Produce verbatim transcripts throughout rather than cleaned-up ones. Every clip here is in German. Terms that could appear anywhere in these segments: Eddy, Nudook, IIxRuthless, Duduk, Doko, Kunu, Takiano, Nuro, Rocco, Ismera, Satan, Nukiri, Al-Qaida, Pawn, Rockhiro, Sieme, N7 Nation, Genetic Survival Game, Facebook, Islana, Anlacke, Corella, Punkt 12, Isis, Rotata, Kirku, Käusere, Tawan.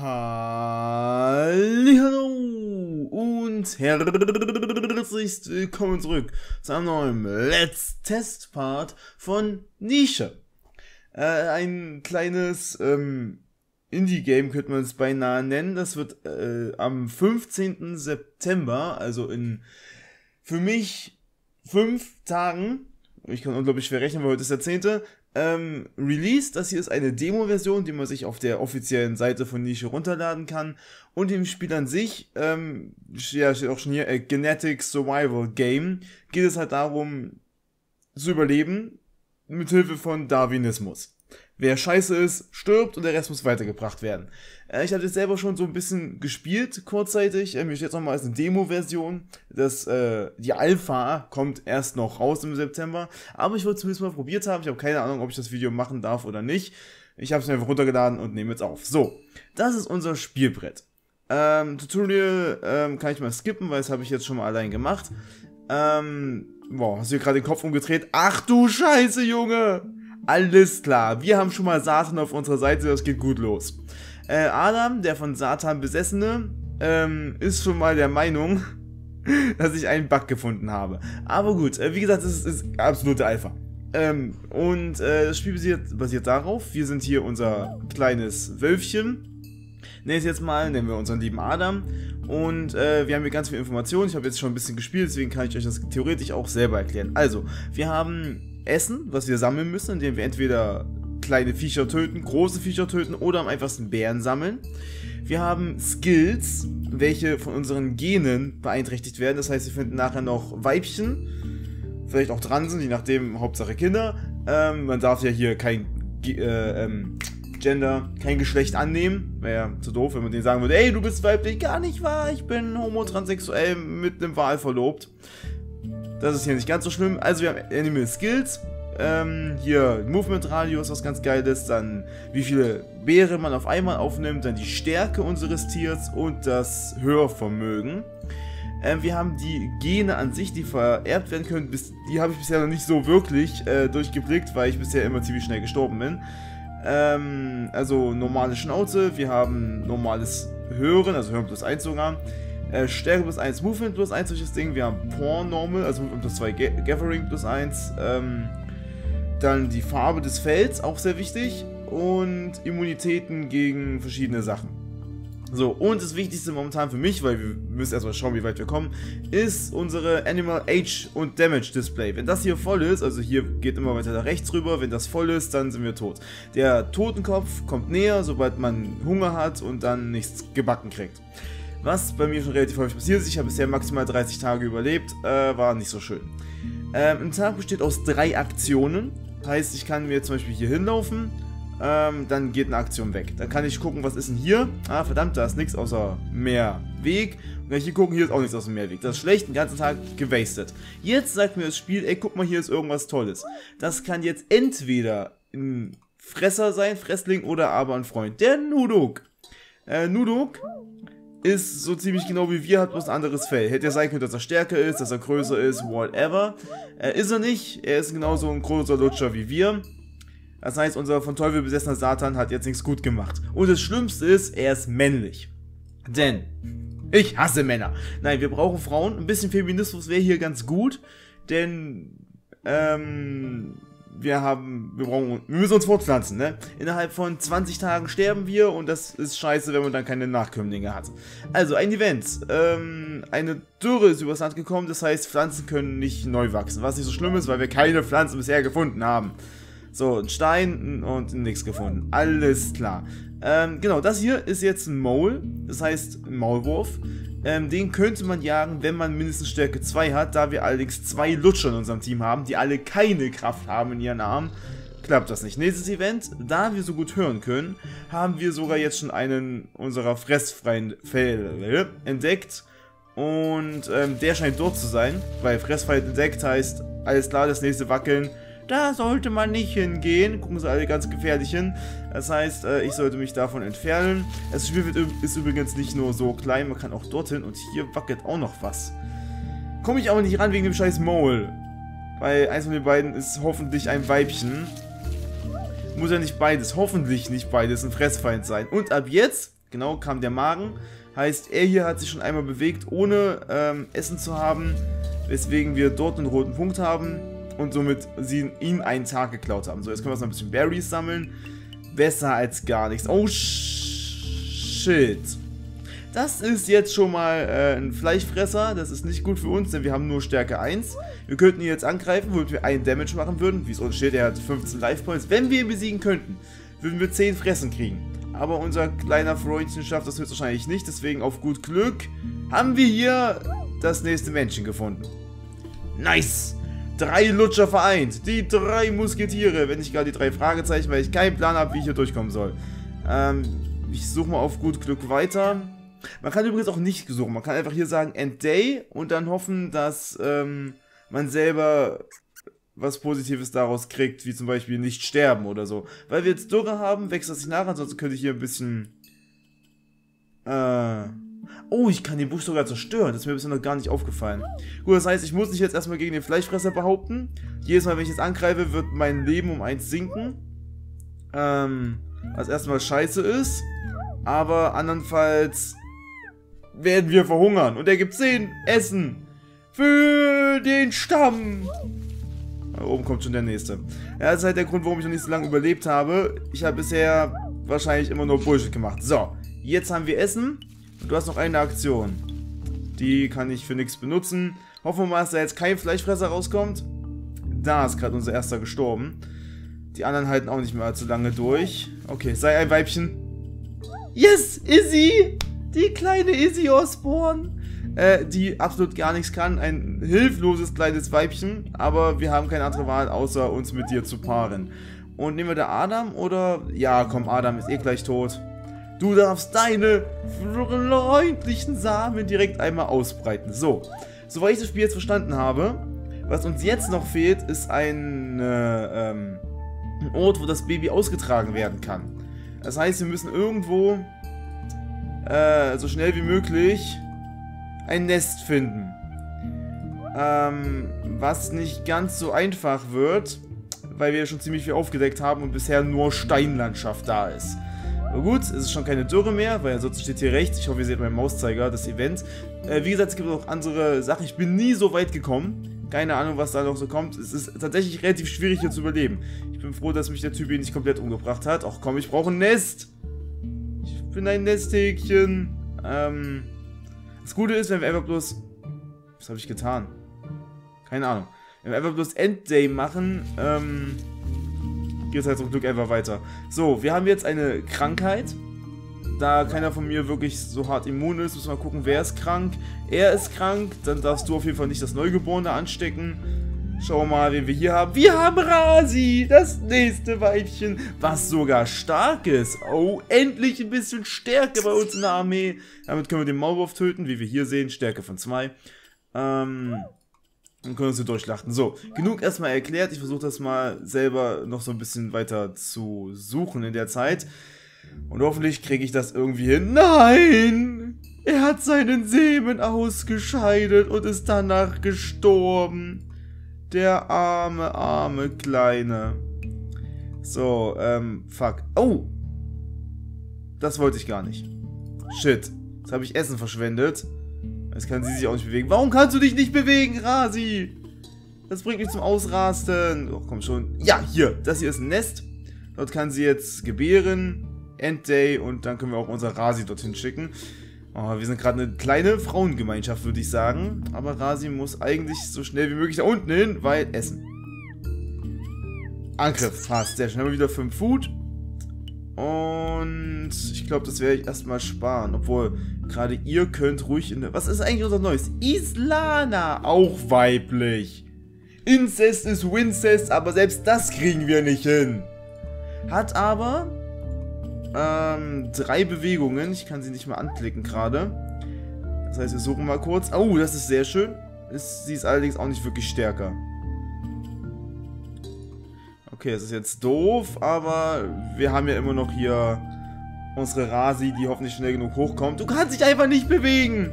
Hallihallo und herzlich willkommen zurück zu einem neuen Let's Test Part von Niche. Äh, ein kleines ähm, Indie-Game könnte man es beinahe nennen. Das wird äh, am fünfzehnten September, also in für mich fünf Tagen, ich kann unglaublich schwer rechnen, weil heute ist der zehnte Ähm, Release. Das hier ist eine Demo-Version, die man sich auf der offiziellen Seite von Niche runterladen kann. Und im Spiel an sich, ähm, ja, steht auch schon hier, äh, Genetic Survival Game, geht es halt darum, zu überleben, mithilfe von Darwinismus. Wer scheiße ist, stirbt und der Rest muss weitergebracht werden. Äh, ich habe das selber schon so ein bisschen gespielt, kurzzeitig. Äh, mir steht jetzt nochmal als eine Demo-Version. Äh, die Alpha kommt erst noch raus im September. Aber ich wollte zumindest mal probiert haben. Ich habe keine Ahnung, ob ich das Video machen darf oder nicht. Ich habe es mir einfach runtergeladen und nehme jetzt auf. So, das ist unser Spielbrett. Ähm, Tutorial ähm, kann ich mal skippen, weil das habe ich jetzt schon mal allein gemacht. Ähm, boah, hast du hier gerade den Kopf umgedreht? Ach du Scheiße, Junge! Alles klar, wir haben schon mal Satan auf unserer Seite, das geht gut los. Äh, Adam, der von Satan Besessene, ähm, ist schon mal der Meinung, dass ich einen Bug gefunden habe. Aber gut, äh, wie gesagt, es ist, ist absolute Alpha. Ähm, und äh, das Spiel basiert, basiert darauf, wir sind hier unser kleines Wölfchen. Nennen es jetzt mal, nennen wir unseren lieben Adam. Und äh, wir haben hier ganz viel Informationen, ich habe jetzt schon ein bisschen gespielt, deswegen kann ich euch das theoretisch auch selber erklären. Also, wir haben Essen, was wir sammeln müssen, indem wir entweder kleine Viecher töten, große Viecher töten oder am einfachsten Bären sammeln. Wir haben Skills, welche von unseren Genen beeinträchtigt werden. Das heißt, wir finden nachher noch Weibchen, vielleicht auch Transen, je nachdem, Hauptsache Kinder. Ähm, man darf ja hier kein äh, ähm, Gender, kein Geschlecht annehmen. Wäre ja zu doof, wenn man denen sagen würde, ey, du bist weiblich, gar nicht wahr, ich bin homotransexuell mit einem Wal verlobt. Das ist hier nicht ganz so schlimm. Also wir haben Animal Skills, ähm, hier Movement Radius, was ganz geil ist, dann wie viele Beere man auf einmal aufnimmt, dann die Stärke unseres Tiers und das Hörvermögen. Ähm, wir haben die Gene an sich, die vererbt werden können, bis, die habe ich bisher noch nicht so wirklich äh, durchgeblickt, weil ich bisher immer ziemlich schnell gestorben bin. Ähm, also normale Schnauze, wir haben normales Hören, also Hören plus eins sogar. Äh, Stärke plus eins, Movement plus eins, solches Ding. Wir haben Pawn Normal, also Movement plus zwei, Gathering plus eins. Ähm, dann die Farbe des Felds, auch sehr wichtig. Und Immunitäten gegen verschiedene Sachen. So, und das Wichtigste momentan für mich, weil wir müssen erstmal schauen, wie weit wir kommen, ist unsere Animal Age und Damage Display. Wenn das hier voll ist, also hier geht immer weiter nach rechts rüber, wenn das voll ist, dann sind wir tot. Der Totenkopf kommt näher, sobald man Hunger hat und dann nichts gebacken kriegt. Was bei mir schon relativ häufig passiert ist, ich habe bisher maximal dreißig Tage überlebt, äh, war nicht so schön. Ähm, ein Tag besteht aus drei Aktionen, das heißt, ich kann mir zum Beispiel hier hinlaufen, ähm, dann geht eine Aktion weg. Dann kann ich gucken, was ist denn hier? Ah, verdammt, da ist nichts außer mehr Weg. Und kann ich hier gucken, hier ist auch nichts außer mehr Weg. Das ist schlecht, den ganzen Tag gewastet. Jetzt sagt mir das Spiel, ey, guck mal, hier ist irgendwas Tolles. Das kann jetzt entweder ein Fresser sein, Fressling, oder aber ein Freund. Der Nudook. Äh, Nudook ist so ziemlich genau wie wir, hat bloß ein anderes Fell. Hätte ja sein können, dass er stärker ist, dass er größer ist, whatever. Äh, ist er nicht, er ist genauso ein großer Lutscher wie wir. Das heißt, unser von Teufel besessener Satan hat jetzt nichts gut gemacht. Und das Schlimmste ist, er ist männlich. Denn ich hasse Männer. Nein, wir brauchen Frauen. Ein bisschen Feminismus wäre hier ganz gut, denn ähm... Wir haben, wir brauchen, wir müssen uns fortpflanzen, ne? Innerhalb von zwanzig Tagen sterben wir und das ist scheiße, wenn man dann keine Nachkömmlinge hat. Also, ein Event. Ähm, eine Dürre ist übers Land gekommen, das heißt, Pflanzen können nicht neu wachsen. Was nicht so schlimm ist, weil wir keine Pflanzen bisher gefunden haben. So, ein Stein und nichts gefunden. Alles klar. Ähm, genau, das hier ist jetzt ein Maul, das heißt ein Maulwurf. Ähm, den könnte man jagen, wenn man mindestens Stärke zwei hat, da wir allerdings zwei Lutscher in unserem Team haben, die alle keine Kraft haben in ihren Armen, klappt das nicht. Nächstes Event, da wir so gut hören können, haben wir sogar jetzt schon einen unserer fressfreien Fälle entdeckt und ähm, der scheint dort zu sein, weil Fressfreiheit entdeckt heißt, alles klar, das nächste Wackeln, da sollte man nicht hingehen, gucken sie alle ganz gefährlich hin, das heißt, ich sollte mich davon entfernen. Das Spiel ist übrigens nicht nur so klein, man kann auch dorthin und hier wackelt auch noch was. Komme ich aber nicht ran wegen dem scheiß Maul, weil eins von den beiden ist hoffentlich ein Weibchen. Muss ja nicht beides, hoffentlich nicht beides ein Fressfeind sein. Und ab jetzt genau, kam der Magen. Heißt, er hier hat sich schon einmal bewegt, ohne ähm, Essen zu haben, weswegen wir dort einen roten Punkt haben und somit sie ihm einen Tag geklaut haben. So, jetzt können wir uns noch ein bisschen Berries sammeln. Besser als gar nichts. Oh, shit. Das ist jetzt schon mal äh, ein Fleischfresser, das ist nicht gut für uns, denn wir haben nur Stärke eins. Wir könnten ihn jetzt angreifen, womit wir einen Damage machen würden. Wie es uns steht, er hat fünfzehn Life Points. Wenn wir ihn besiegen könnten, würden wir zehn Fressen kriegen. Aber unser kleiner Freundchen schafft das höchstwahrscheinlich nicht, deswegen auf gut Glück haben wir hier das nächste Männchen gefunden. Nice! Drei Lutscher vereint, die drei Musketiere, wenn nicht gar die drei Fragezeichen, weil ich keinen Plan habe, wie ich hier durchkommen soll. Ähm, ich suche mal auf gut Glück weiter. Man kann übrigens auch nicht suchen, man kann einfach hier sagen End Day und dann hoffen, dass ähm, man selber was Positives daraus kriegt, wie zum Beispiel nicht sterben oder so. Weil wir jetzt Dürre haben, wächst das nicht nach, ansonsten könnte ich hier ein bisschen... Äh... Oh, ich kann den Busch sogar zerstören, das ist mir bisher noch gar nicht aufgefallen. Gut, das heißt, ich muss mich jetzt erstmal gegen den Fleischfresser behaupten. Jedes Mal, wenn ich jetzt angreife, wird mein Leben um eins sinken. Ähm, was erstmal scheiße ist. Aber andernfalls... werden wir verhungern. Und er gibt zehn Essen für den Stamm. Da oben kommt schon der nächste. Ja, das ist halt der Grund, warum ich noch nicht so lange überlebt habe. Ich habe bisher wahrscheinlich immer nur Bullshit gemacht. So, jetzt haben wir Essen. Und du hast noch eine Aktion. Die kann ich für nichts benutzen. Hoffen wir mal, dass da jetzt kein Fleischfresser rauskommt. Da ist gerade unser erster gestorben. Die anderen halten auch nicht mehr allzu lange durch. Okay, sei ein Weibchen. Yes, Izzy! Die kleine Izzy Osborne, äh, die absolut gar nichts kann. Ein hilfloses kleines Weibchen, aber wir haben keine andere Wahl, außer uns mit dir zu paaren. Und nehmen wir da Adam oder... Ja, komm, Adam ist eh gleich tot. Du darfst deine freundlichen Samen direkt einmal ausbreiten. So, soweit ich das Spiel jetzt verstanden habe, was uns jetzt noch fehlt, ist ein, äh, ähm, ein Ort, wo das Baby ausgetragen werden kann. Das heißt, wir müssen irgendwo... Äh, so schnell wie möglich ein Nest finden. Ähm, was nicht ganz so einfach wird, weil wir schon ziemlich viel aufgedeckt haben und bisher nur Steinlandschaft da ist. Aber gut, es ist schon keine Dürre mehr, weil ansonsten steht hier rechts. Ich hoffe, ihr seht meinen Mauszeiger, das Event. Äh, wie gesagt, es gibt auch andere Sachen. Ich bin nie so weit gekommen. Keine Ahnung, was da noch so kommt. Es ist tatsächlich relativ schwierig, hier zu überleben. Ich bin froh, dass mich der Typ hier nicht komplett umgebracht hat. Ach komm, ich brauche ein Nest! Bin ein Nesthäkchen. Ähm, das Gute ist, wenn wir einfach bloß... Was habe ich getan? Keine Ahnung. Wenn wir einfach bloß Endday machen, ähm, geht es halt zum Glück einfach weiter. So, wir haben jetzt eine Krankheit. Da keiner von mir wirklich so hart immun ist, müssen wir mal gucken, wer ist krank. Er ist krank, dann darfst du auf jeden Fall nicht das Neugeborene anstecken. Schauen wir mal, wen wir hier haben. Wir haben Rasi, das nächste Weibchen, was sogar stark ist. Oh, endlich ein bisschen Stärke bei uns in der Armee. Damit können wir den Maulwurf töten, wie wir hier sehen. Stärke von zwei. Ähm, und können uns hier durchschlachten. So, genug erstmal erklärt. Ich versuche das mal selber noch so ein bisschen weiter zu suchen in der Zeit. Und hoffentlich kriege ich das irgendwie hin. Nein! Er hat seinen Semen ausgescheidet und ist danach gestorben. Der arme, arme Kleine. So, ähm, fuck. Oh! Das wollte ich gar nicht. Shit. Jetzt habe ich Essen verschwendet. Jetzt kann sie sich auch nicht bewegen. Warum kannst du dich nicht bewegen, Rasi? Das bringt mich zum Ausrasten. Oh, komm schon. Ja, hier. Das hier ist ein Nest. Dort kann sie jetzt gebären. Endday. Und dann können wir auch unser Rasi dorthin schicken. Oh, wir sind gerade eine kleine Frauengemeinschaft, würde ich sagen. Aber Rasi muss eigentlich so schnell wie möglich da unten hin, weil Essen. Angriff, passt. Sehr schnell wieder fünf Food. Und ich glaube, das werde ich erstmal sparen. Obwohl, gerade ihr könnt ruhig in der... Was ist eigentlich unser Neues? Islana, auch weiblich. Incest ist Wincest, aber selbst das kriegen wir nicht hin. Hat aber... Ähm, drei Bewegungen. Ich kann sie nicht mal anklicken gerade. Das heißt, wir suchen mal kurz. Oh, das ist sehr schön. Ist, sie ist allerdings auch nicht wirklich stärker. Okay, das ist jetzt doof, aber wir haben ja immer noch hier unsere Rasi, die hoffentlich schnell genug hochkommt. Du kannst dich einfach nicht bewegen!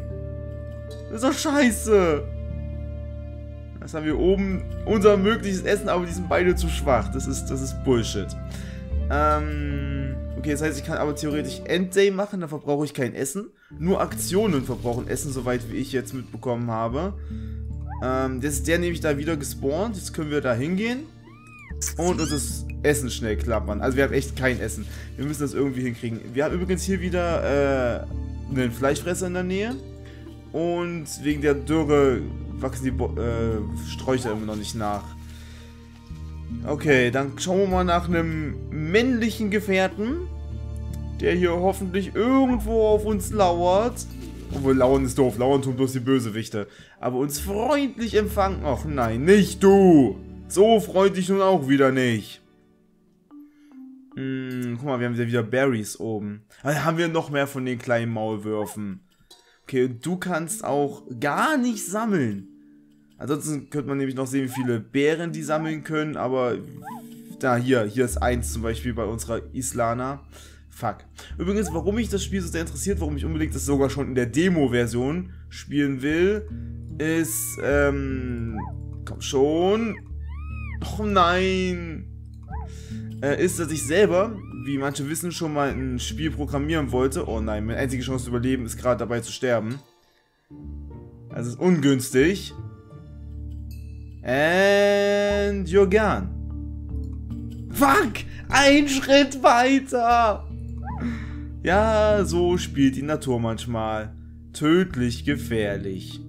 Das ist doch scheiße! Jetzt haben wir oben unser mögliches Essen, aber die sind beide zu schwach. Das ist, das ist Bullshit. Ähm... Okay, das heißt, ich kann aber theoretisch Endday machen, dann verbrauche ich kein Essen. Nur Aktionen verbrauchen Essen, soweit wie ich jetzt mitbekommen habe. Ähm, das ist der nämlich da wieder gespawnt. Jetzt können wir da hingehen und uns das Essen schnell klappern. Also wir haben echt kein Essen. Wir müssen das irgendwie hinkriegen. Wir haben übrigens hier wieder äh, einen Fleischfresser in der Nähe. Und wegen der Dürre wachsen die Bo äh, Sträucher immer noch nicht nach. Okay, dann schauen wir mal nach einem männlichen Gefährten, der hier hoffentlich irgendwo auf uns lauert. Obwohl, lauern ist doof, lauern tun bloß die Bösewichte. Aber uns freundlich empfangen. Ach nein, nicht du! So freundlich nun auch wieder nicht. Hm, guck mal, wir haben ja wieder Berries oben. Dann haben wir noch mehr von den kleinen Maulwürfen. Okay, und du kannst auch gar nicht sammeln. Ansonsten könnte man nämlich noch sehen, wie viele Bären die sammeln können, aber da hier, hier ist eins zum Beispiel bei unserer Islana. Fuck. Übrigens, warum mich das Spiel so sehr interessiert, warum ich unbedingt das sogar schon in der Demo-Version spielen will, ist, ähm, komm schon, oh nein, äh, ist, dass ich selber, wie manche wissen, schon mal ein Spiel programmieren wollte. Oh nein, meine einzige Chance zu überleben ist gerade dabei zu sterben. Also ist ungünstig. And you're gone. Fuck! Ein Schritt weiter! Ja, so spielt die Natur manchmal. Tödlich gefährlich.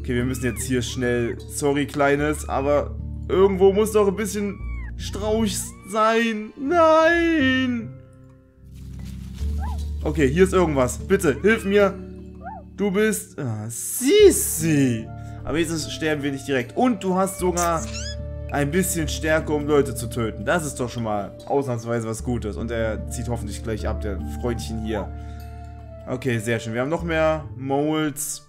Okay, wir müssen jetzt hier schnell... Sorry, Kleines, aber irgendwo muss doch ein bisschen Strauch sein. Nein! Okay, hier ist irgendwas. Bitte, hilf mir! Du bist... Ah, Sisi! Aber jetzt sterben wir nicht direkt. Und du hast sogar ein bisschen Stärke, um Leute zu töten. Das ist doch schon mal ausnahmsweise was Gutes. Und er zieht hoffentlich gleich ab, der Freundchen hier. Okay, sehr schön. Wir haben noch mehr Moles.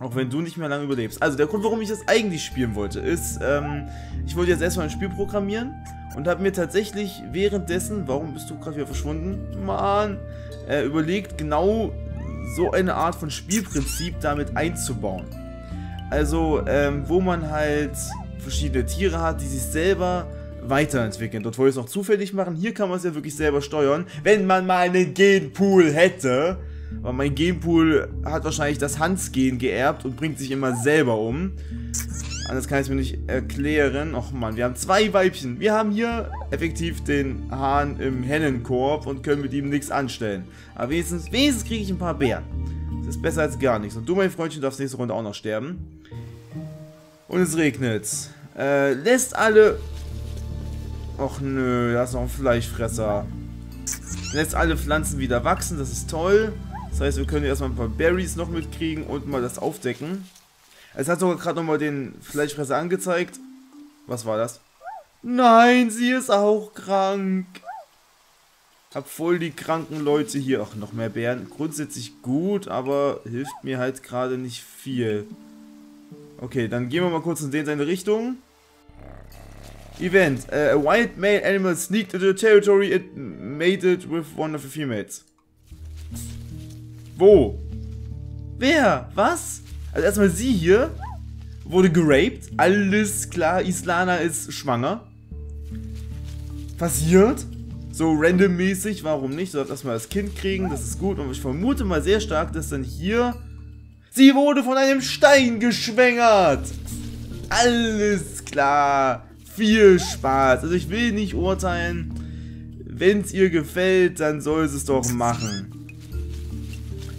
Auch wenn du nicht mehr lange überlebst. Also der Grund, warum ich das eigentlich spielen wollte, ist, ähm, ich wollte jetzt erstmal ein Spiel programmieren. Und habe mir tatsächlich währenddessen, warum bist du gerade wieder verschwunden? Mann, äh, überlegt, genau so eine Art von Spielprinzip damit einzubauen. Also, ähm, wo man halt verschiedene Tiere hat, die sich selber weiterentwickeln. Dort wollte ich es noch zufällig machen. Hier kann man es ja wirklich selber steuern. Wenn man mal einen Genpool hätte. Weil mein Genpool hat wahrscheinlich das Hans-Gen geerbt und bringt sich immer selber um. Anders kann ich es mir nicht erklären. Och man, wir haben zwei Weibchen. Wir haben hier effektiv den Hahn im Hennenkorb und können mit ihm nichts anstellen. Aber wenigstens, wenigstens kriege ich ein paar Bären. Das ist besser als gar nichts. Und du, mein Freundchen, darfst nächste Runde auch noch sterben. Und es regnet. Äh, lässt alle... Och nö, da ist noch ein Fleischfresser. Lässt alle Pflanzen wieder wachsen, das ist toll. Das heißt, wir können erstmal ein paar Berries noch mitkriegen und mal das aufdecken. Es hat sogar gerade nochmal den Fleischfresser angezeigt. Was war das? Nein, sie ist auch krank. Hab voll die kranken Leute hier. Ach, noch mehr Bären. Grundsätzlich gut, aber hilft mir halt gerade nicht viel. Okay, dann gehen wir mal kurz in den seine Richtung. Event. Uh, a wild male animal sneaked into the territory and mated with one of the females. Wo? Wer? Was? Also erstmal sie hier wurde geraped. Alles klar, Islana ist schwanger. Passiert? So randommäßig, warum nicht? Du darfst erstmal das Kind kriegen, das ist gut. Und ich vermute mal sehr stark, dass dann hier... Sie wurde von einem Stein geschwängert! Alles klar! Viel Spaß! Also ich will nicht urteilen. Wenn es ihr gefällt, dann soll sie es doch machen.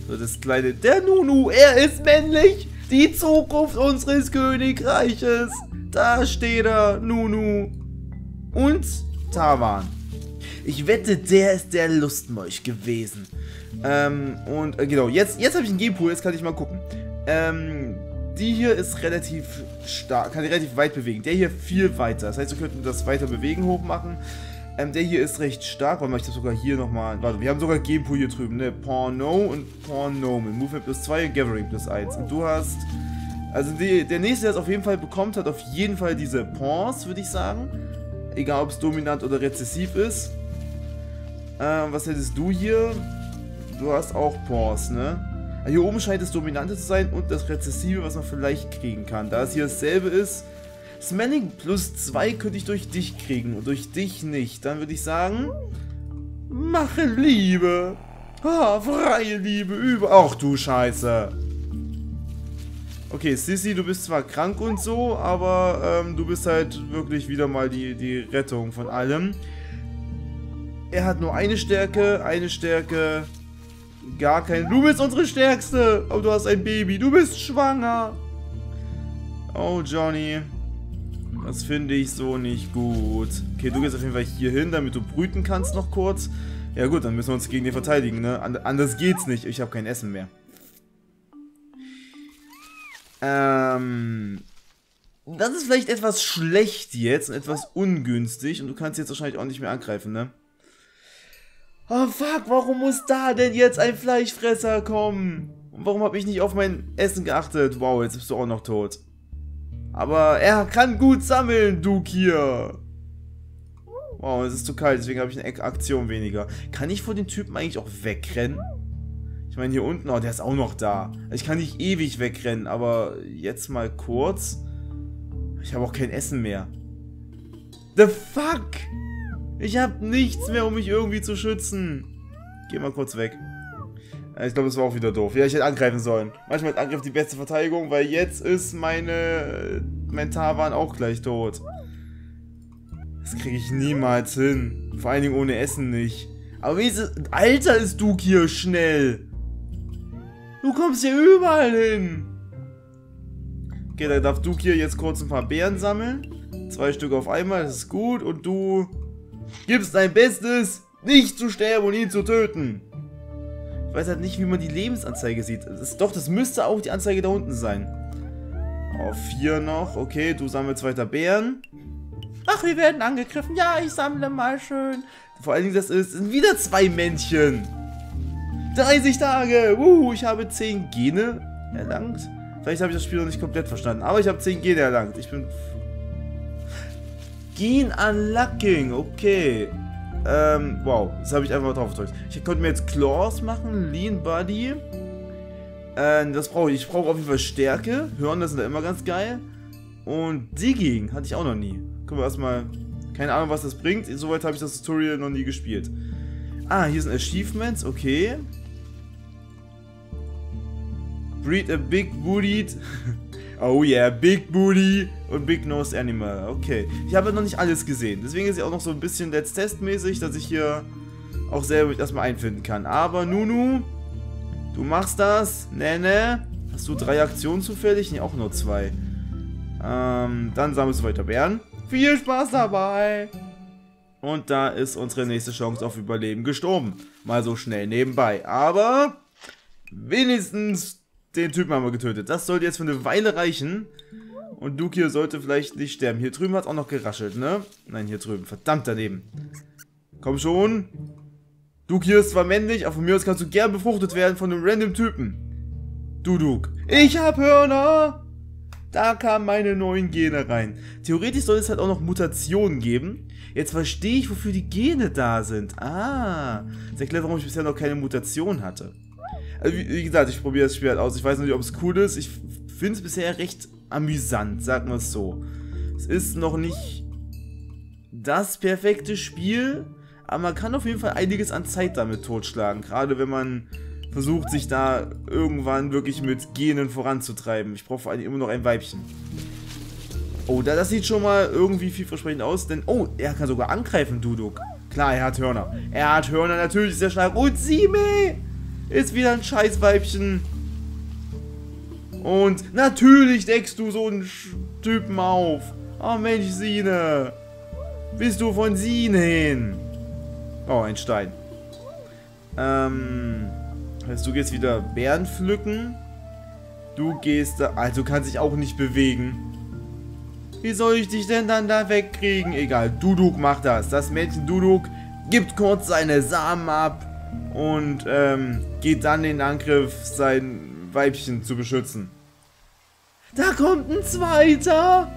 So, das kleine... Der Nunu, er ist männlich! Die Zukunft unseres Königreiches! Da steht er, Nunu. Und Tawan. Ich wette, der ist der Lustmolch gewesen. Ähm, und äh, genau, jetzt, jetzt habe ich einen Genpool, jetzt kann ich mal gucken. Ähm, die hier ist relativ stark, kann relativ weit bewegen. Der hier viel weiter, das heißt, wir könnten das weiter bewegen hochmachen. Ähm, der hier ist recht stark, weil man ich das sogar hier nochmal... Warte, wir haben sogar Genpool hier drüben, ne? Pawn No und Pawn No mit Movement plus zwei und Gathering plus eins. Und du hast... Also die, der nächste, der es auf jeden Fall bekommt, hat auf jeden Fall diese Pawns, würde ich sagen. Egal, ob es dominant oder rezessiv ist. Ähm, was hättest du hier? Du hast auch Paws, ne? Hier oben scheint es Dominante zu sein und das Rezessive, was man vielleicht kriegen kann. Da es hier dasselbe ist, Smelling plus zwei könnte ich durch dich kriegen und durch dich nicht. Dann würde ich sagen, Mache Liebe. Ah, freie Liebe über... Ach du Scheiße. Okay, Sissy, du bist zwar krank und so, aber ähm, du bist halt wirklich wieder mal die, die Rettung von allem. Er hat nur eine Stärke, eine Stärke, gar keine... Du bist unsere Stärkste, aber du hast ein Baby, du bist schwanger. Oh, Johnny, das finde ich so nicht gut. Okay, du gehst auf jeden Fall hier hin, damit du brüten kannst noch kurz. Ja gut, dann müssen wir uns gegen den verteidigen, ne? Anders geht's nicht, ich habe kein Essen mehr. Ähm, das ist vielleicht etwas schlecht jetzt und etwas ungünstig und du kannst jetzt wahrscheinlich auch nicht mehr angreifen, ne? Oh fuck, warum muss da denn jetzt ein Fleischfresser kommen? Und warum habe ich nicht auf mein Essen geachtet? Wow, jetzt bist du auch noch tot. Aber er kann gut sammeln, Duke hier. Wow, es ist zu kalt, deswegen habe ich eine Aktion weniger. Kann ich vor den Typen eigentlich auch wegrennen? Ich meine, hier unten, oh, der ist auch noch da. Ich kann nicht ewig wegrennen, aber jetzt mal kurz. Ich habe auch kein Essen mehr. The fuck? Ich habe nichts mehr, um mich irgendwie zu schützen. Geh mal kurz weg. Ich glaube, das war auch wieder doof. Ja, ich hätte angreifen sollen. Manchmal ist Angriff die beste Verteidigung, weil jetzt ist meine... mein Tawan auch gleich tot. Das kriege ich niemals hin. Vor allen Dingen ohne Essen nicht. Aber wenigstens... Alter, ist Duke hier schnell. Du kommst hier überall hin. Okay, dann darf Duke hier jetzt kurz ein paar Beeren sammeln. Zwei Stück auf einmal, das ist gut. Und du gibst dein Bestes, nicht zu sterben und ihn zu töten. Ich weiß halt nicht, wie man die Lebensanzeige sieht. Das ist, doch, das müsste auch die Anzeige da unten sein. Oh, vier noch. Okay, du sammelst weiter Beeren. Ach, wir werden angegriffen. Ja, ich sammle mal schön. Vor allen Dingen, das ist, sind wieder zwei Männchen. dreißig Tage! Uh, ich habe zehn Gene erlangt. Vielleicht habe ich das Spiel noch nicht komplett verstanden, aber ich habe zehn Gene erlangt. Ich bin... Gen-Unlocking, okay. Ähm, wow, das habe ich einfach mal drauf gedrückt. Ich könnte mir jetzt Claws machen, Lean Body. Äh, das brauche ich. Ich brauche auf jeden Fall Stärke. Hören, das sind da immer ganz geil. Und Digging hatte ich auch noch nie. Können wir erstmal... Keine Ahnung, was das bringt. Soweit habe ich das Tutorial noch nie gespielt. Ah, hier sind Achievements, okay. Breed a big booty. Oh yeah, big booty und big nose animal. Okay, ich habe noch nicht alles gesehen. Deswegen ist es auch noch so ein bisschen Let's Test mäßig, dass ich hier auch selber mich erstmal einfinden kann. Aber Nunu, du machst das. Nene, hast du drei Aktionen zufällig? Nee, auch nur zwei. Ähm, dann sammelst du weiter Bären. Viel Spaß dabei. Und da ist unsere nächste Chance auf Überleben gestorben. Mal so schnell nebenbei. Aber wenigstens den Typen haben wir getötet. Das sollte jetzt für eine Weile reichen. Und Duke hier sollte vielleicht nicht sterben. Hier drüben hat es auch noch geraschelt, ne? Nein, hier drüben. Verdammt daneben. Komm schon. Duke hier ist zwar männlich, aber von mir aus kannst du gern befruchtet werden von einem random Typen. Duduk. Ich hab Hörner. Da kamen meine neuen Gene rein. Theoretisch soll es halt auch noch Mutationen geben. Jetzt verstehe ich, wofür die Gene da sind. Ah, das erklärt, warum ich bisher noch keine Mutation hatte. Also, wie gesagt, ich probiere das Spiel halt aus. Ich weiß noch nicht, ob es cool ist. Ich finde es bisher recht amüsant, sagen wir es so. Es ist noch nicht das perfekte Spiel, aber man kann auf jeden Fall einiges an Zeit damit totschlagen. Gerade wenn man... versucht sich da irgendwann wirklich mit Genen voranzutreiben. Ich brauche vor allem immer noch ein Weibchen. Oh, das sieht schon mal irgendwie vielversprechend aus, denn... Oh, er kann sogar angreifen, Duduk. Klar, er hat Hörner. Er hat Hörner, natürlich ist er stark. Und Sieme ist wieder ein scheiß Weibchen. Und natürlich deckst du so einen Typen auf. Oh Mensch, Siene. Bist du von Siene hin? Oh, ein Stein. Ähm... Heißt, du gehst wieder Beeren pflücken. Du gehst da... Also, du kannst dich auch nicht bewegen. Wie soll ich dich denn dann da wegkriegen? Egal, Duduk macht das. Das Mädchen Duduk gibt kurz seine Samen ab und ähm, geht dann den Angriff, sein Weibchen zu beschützen. Da kommt ein zweiter!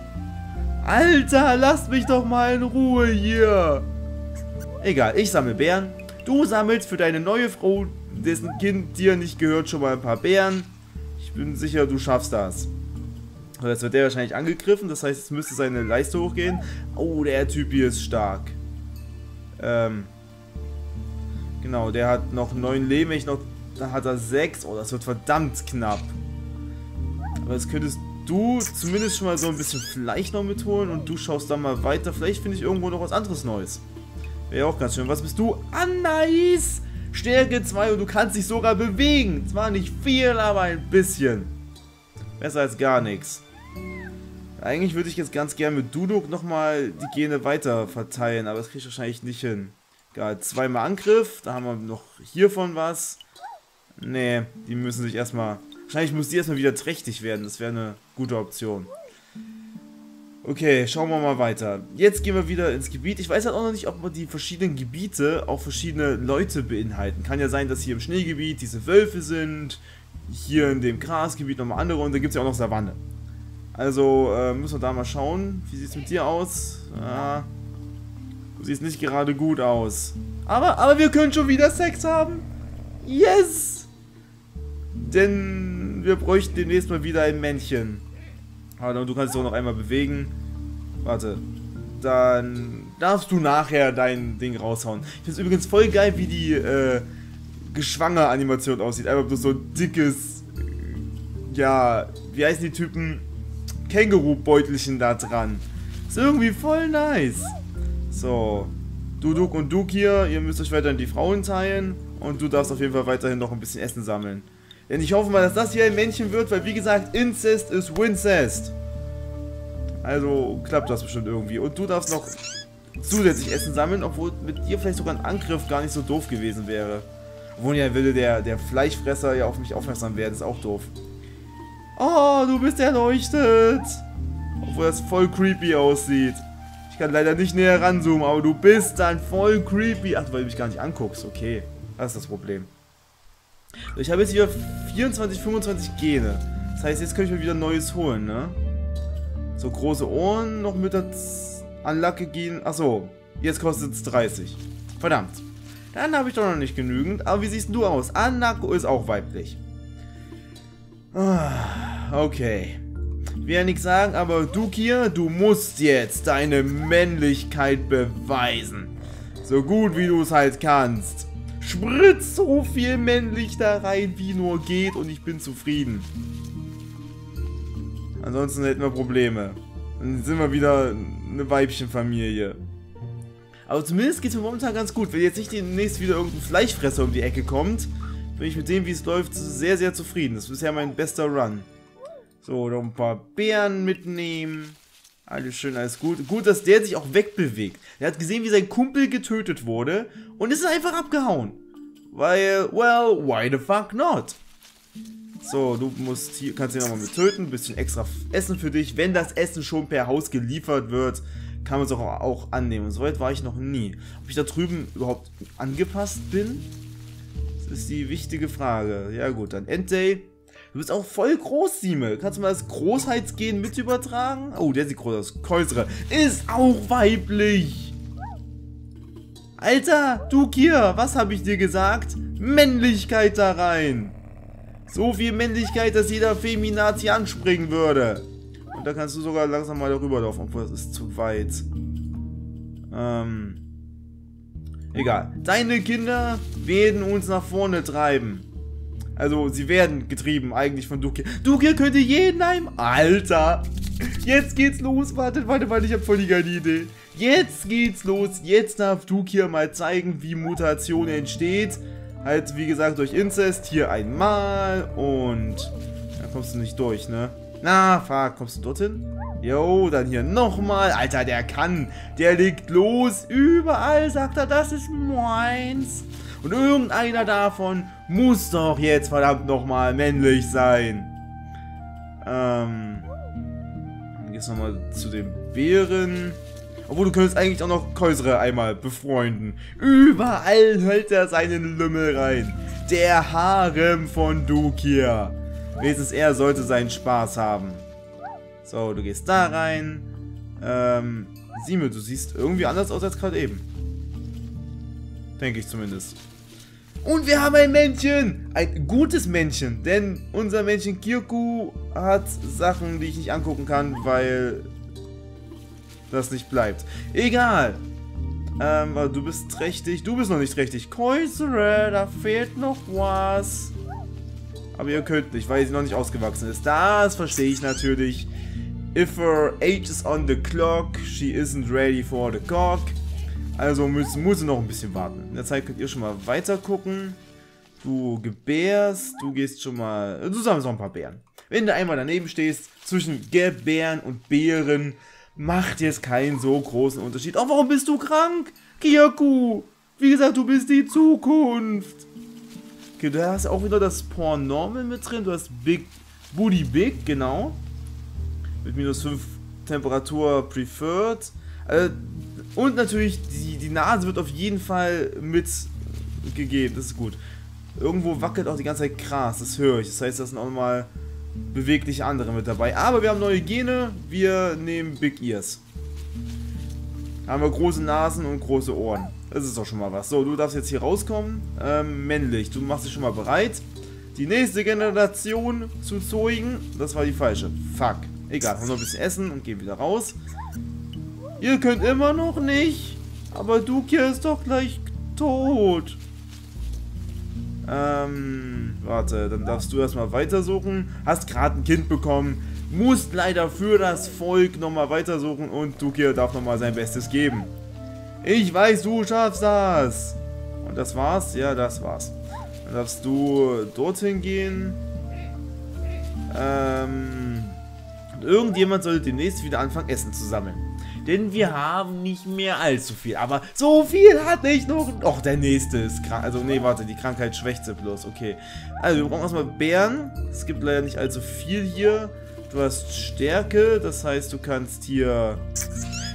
Alter, lasst mich doch mal in Ruhe hier! Egal, ich sammle Beeren. Du sammelst für deine neue Frau... dessen Kind dir nicht gehört, schon mal ein paar Bären. Ich bin sicher, du schaffst das. Jetzt wird der wahrscheinlich angegriffen, das heißt, es müsste seine Leiste hochgehen. Oh, der Typ hier ist stark. Ähm, Genau, der hat noch neun Leben, ich noch, da hat er sechs. Oh, das wird verdammt knapp. Aber jetzt könntest du zumindest schon mal so ein bisschen Fleisch noch mitholen und du schaust dann mal weiter. Vielleicht finde ich irgendwo noch was anderes Neues. Wäre ja auch ganz schön. Was bist du? Anais! Stärke zwei und du kannst dich sogar bewegen. Zwar nicht viel, aber ein bisschen. Besser als gar nichts. Eigentlich würde ich jetzt ganz gerne mit Duduk nochmal die Gene weiter verteilen, aber das kriege ich wahrscheinlich nicht hin. Egal, zweimal Angriff, da haben wir noch hiervon was. Nee, die müssen sich erstmal... Wahrscheinlich muss die erstmal wieder trächtig werden, das wäre eine gute Option. Okay, schauen wir mal weiter. Jetzt gehen wir wieder ins Gebiet. Ich weiß halt auch noch nicht, ob man die verschiedenen Gebiete auch verschiedene Leute beinhalten. Kann ja sein, dass hier im Schneegebiet diese Wölfe sind, hier in dem Grasgebiet nochmal andere und da gibt es ja auch noch Savanne. Also äh, müssen wir da mal schauen. Wie sieht es mit dir aus? Ah, du siehst nicht gerade gut aus. Aber, aber wir können schon wieder Sex haben. Yes! Denn wir bräuchten demnächst mal wieder ein Männchen. Und du kannst dich auch noch einmal bewegen. Warte. Dann darfst du nachher dein Ding raushauen. Ich finde es übrigens voll geil, wie die äh, Geschwanger-Animation aussieht. Einfach bloß so ein dickes... Ja, wie heißen die Typen? Känguru-Beutelchen da dran. Ist irgendwie voll nice. So. Duduk und Duke hier. Ihr müsst euch weiterhin die Frauen teilen. Und du darfst auf jeden Fall weiterhin noch ein bisschen Essen sammeln. Denn ich hoffe mal, dass das hier ein Männchen wird, weil wie gesagt, Incest ist Wincest. Also klappt das bestimmt irgendwie. Und du darfst noch zusätzlich Essen sammeln, obwohl mit dir vielleicht sogar ein Angriff gar nicht so doof gewesen wäre. Obwohl ja würde der, der Fleischfresser ja auf mich aufmerksam werden, ist auch doof. Oh, du bist erleuchtet. Obwohl das voll creepy aussieht. Ich kann leider nicht näher ranzoomen, aber du bist dann voll creepy. Ach, weil du mich gar nicht anguckst, okay. Das ist das Problem. Ich habe jetzt wieder vierundzwanzig, fünfundzwanzig Gene. Das heißt, jetzt könnte ich mir wieder Neues holen, ne? So große Ohren noch mit der Anlacke gehen. Achso, jetzt kostet es dreißig. Verdammt. Dann habe ich doch noch nicht genügend. Aber wie siehst du aus? Anlacke ist auch weiblich. Ah, okay. Ich will ja nichts sagen, aber du hier, du musst jetzt deine Männlichkeit beweisen. So gut wie du es halt kannst. Spritz so viel männlich da rein, wie nur geht und ich bin zufrieden. Ansonsten hätten wir Probleme. Dann sind wir wieder eine Weibchenfamilie. Aber zumindest geht es mir momentan ganz gut. Wenn jetzt nicht demnächst wieder irgendein Fleischfresser um die Ecke kommt, bin ich mit dem, wie es läuft, sehr, sehr zufrieden. Das ist bisher mein bester Run. So, noch ein paar Bären mitnehmen. Alles schön, alles gut. Gut, dass der sich auch wegbewegt. Er hat gesehen, wie sein Kumpel getötet wurde und ist einfach abgehauen. Weil, well, why the fuck not? So, du musst hier, kannst ihn nochmal mit töten. Ein bisschen extra Essen für dich. Wenn das Essen schon per Haus geliefert wird, kann man es auch, auch annehmen. Und so weit war ich noch nie. Ob ich da drüben überhaupt angepasst bin? Das ist die wichtige Frage. Ja gut, dann Endday. Du bist auch voll groß, Sieme. Kannst du mal das Großheitsgehen mit übertragen? Oh, der sieht groß aus. Käusere ist auch weiblich. Alter, du Kier, was habe ich dir gesagt? Männlichkeit da rein. So viel Männlichkeit, dass jeder Feminazi anspringen würde. Und da kannst du sogar langsam mal darüber laufen, obwohl das ist zu weit. Ähm. Egal. Deine Kinder werden uns nach vorne treiben. Also, sie werden getrieben eigentlich von Duke. Duke könnte jeden einem... Alter! Jetzt geht's los. Wartet, warte, warte, ich habe voll die geile Idee. Jetzt geht's los. Jetzt darf Duke mal zeigen, wie Mutation entsteht. Halt, wie gesagt, durch Inzest. Hier einmal und... Da kommst du nicht durch, ne? Na, fuck, kommst du dorthin? Jo, dann hier nochmal. Alter, der kann. Der legt los. Überall sagt er, das ist meins. Und irgendeiner davon muss doch jetzt verdammt nochmal männlich sein. Ähm. Dann geht's nochmal zu den Bären. Obwohl, du könntest eigentlich auch noch Käusere einmal befreunden. Überall hält er seinen Lümmel rein. Der Harem von Duke. Wenigstens er sollte seinen Spaß haben. So, du gehst da rein. Ähm. Sieme, du siehst irgendwie anders aus als gerade eben. Denke ich zumindest. Und wir haben ein Männchen. Ein gutes Männchen. Denn unser Männchen Kirku hat Sachen, die ich nicht angucken kann, weil das nicht bleibt. Egal. Ähm, weil du bist trächtig. Du bist noch nicht trächtig. Käusere, da fehlt noch was. Aber ihr könnt nicht, weil sie noch nicht ausgewachsen ist. Das verstehe ich natürlich. If her age is on the clock, she isn't ready for the cock. Also muss, muss sie noch ein bisschen warten. In der Zeit könnt ihr schon mal weiter gucken. Du gebärst, du gehst schon mal... Du sammelst noch ein paar Beeren. Wenn du einmal daneben stehst, zwischen Gebären und Beeren, macht jetzt keinen so großen Unterschied. Oh, warum bist du krank? Kirku, wie gesagt, du bist die Zukunft. Okay, du hast auch wieder das Pawn Normal mit drin. Du hast Big Booty Big, genau. Mit minus fünf Temperatur preferred. Und natürlich, die, die Nase wird auf jeden Fall mitgegeben. Das ist gut. Irgendwo wackelt auch die ganze Zeit Gras. Das höre ich. Das heißt, das sind auch nochmal bewegliche andere mit dabei. Aber wir haben neue Gene. Wir nehmen Big Ears. Da haben wir große Nasen und große Ohren. Das ist doch schon mal was. So, du darfst jetzt hier rauskommen. Ähm, männlich. Du machst dich schon mal bereit, die nächste Generation zu zeugen. Das war die falsche. Fuck. Egal, haben wir noch ein bisschen Essen und gehen wieder raus. Ihr könnt immer noch nicht. Aber Duke ist doch gleich tot. Ähm, warte, dann darfst du erstmal weitersuchen. Hast gerade ein Kind bekommen. Musst leider für das Volk nochmal weitersuchen. Und Duke darf nochmal sein Bestes geben. Ich weiß, du schaffst das. Und das war's? Ja, das war's. Dann darfst du dorthin gehen. Ähm... Irgendjemand sollte demnächst wieder anfangen, Essen zu sammeln. Denn wir haben nicht mehr allzu viel. Aber so viel hatte ich noch. Och, der nächste ist krank. Also, nee, warte, die Krankheit schwächt sie bloß. Okay. Also, wir brauchen erstmal Bären. Es gibt leider nicht allzu viel hier. Du hast Stärke. Das heißt, du kannst hier...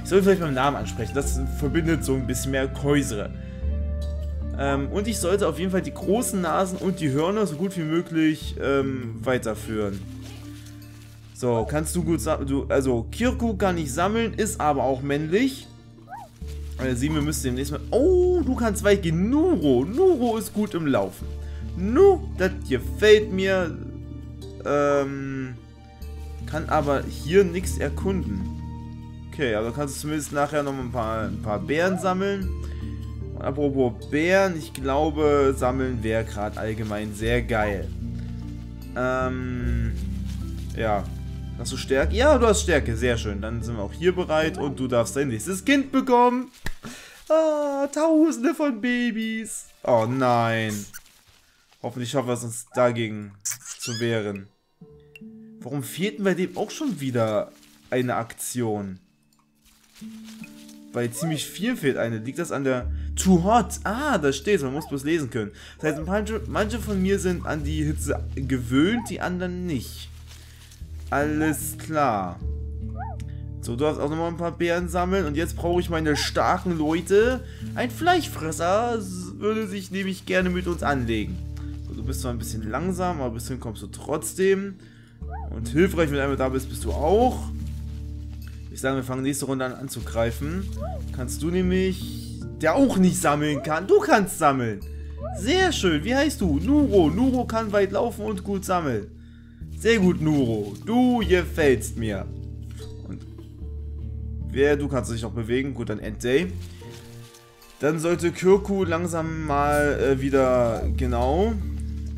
Ich soll vielleicht beim Namen ansprechen. Das verbindet so ein bisschen mehr Käusere. Ähm, und ich sollte auf jeden Fall die großen Nasen und die Hörner so gut wie möglich ähm, weiterführen. So, kannst du gut sammeln. Also, Kirku kann ich sammeln, ist aber auch männlich. Also, Sieme müsste demnächst mal. Oh, du kannst weit gehen. Nuro. Nuro ist gut im Laufen. Nu, das gefällt mir. Ähm. Kann aber hier nichts erkunden. Okay, aber also kannst du zumindest nachher noch ein paar, ein paar Beeren sammeln. Und apropos Beeren, ich glaube, sammeln wäre gerade allgemein sehr geil. Ähm. Ja. Hast du Stärke? Ja, du hast Stärke. Sehr schön. Dann sind wir auch hier bereit und du darfst dein nächstes Kind bekommen. Ah, tausende von Babys. Oh nein. Hoffentlich schaffen wir es uns dagegen zu wehren. Warum fehlten bei dem auch schon wieder eine Aktion? Bei ziemlich viel fehlt eine. Liegt das an der... Too hot. Ah, da steht's. Man muss bloß lesen können. Das heißt, manche, manche von mir sind an die Hitze gewöhnt, die anderen nicht. Alles klar. So, du darfst auch nochmal ein paar Beeren sammeln. Und jetzt brauche ich meine starken Leute. Ein Fleischfresser würde sich nämlich gerne mit uns anlegen. So, du bist zwar ein bisschen langsam, aber bis hin kommst du trotzdem. Und hilfreich, wenn du einmal da bist, bist du auch. Ich sage, wir fangen nächste Runde an anzugreifen. Kannst du nämlich... Der auch nicht sammeln kann. Du kannst sammeln. Sehr schön. Wie heißt du? Nuro. Nuro kann weit laufen und gut sammeln. Sehr gut, Nuro. Du gefällst mir. Und wer, du kannst dich noch bewegen. Gut, dann Endday. Dann sollte Kirku langsam mal äh, wieder genau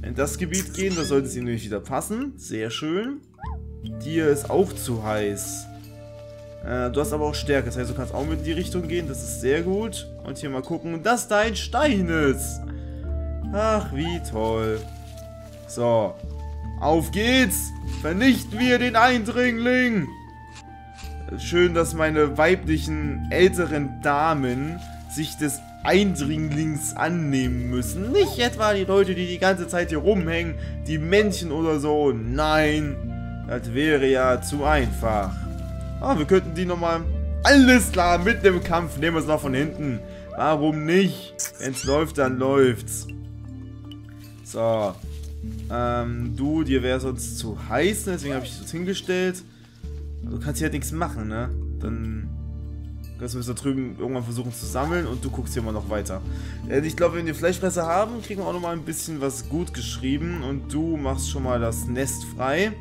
in das Gebiet gehen. Da sollte sie nämlich wieder passen. Sehr schön. Dir ist auch zu heiß. Äh, du hast aber auch Stärke. Das heißt, du kannst auch mit in die Richtung gehen. Das ist sehr gut. Und hier mal gucken, dass dein Stein ist. Ach, wie toll. So. Auf geht's! Vernichten wir den Eindringling! Schön, dass meine weiblichen, älteren Damen sich des Eindringlings annehmen müssen. Nicht etwa die Leute, die die ganze Zeit hier rumhängen, die Männchen oder so. Nein, das wäre ja zu einfach. Ah, wir könnten die nochmal... Alles klar, mit dem Kampf nehmen wir es noch von hinten. Warum nicht? Wenn's läuft, dann läuft's. So... Ähm, du, dir wäre sonst zu heiß, deswegen habe ich dich hingestellt. Du kannst hier halt nichts machen, ne? Dann kannst du bis da drüben irgendwann versuchen zu sammeln und du guckst hier mal noch weiter. Ich glaube, wenn wir Fleischfresser haben, kriegen wir auch nochmal ein bisschen was gut geschrieben. Und du machst schon mal das Nest frei.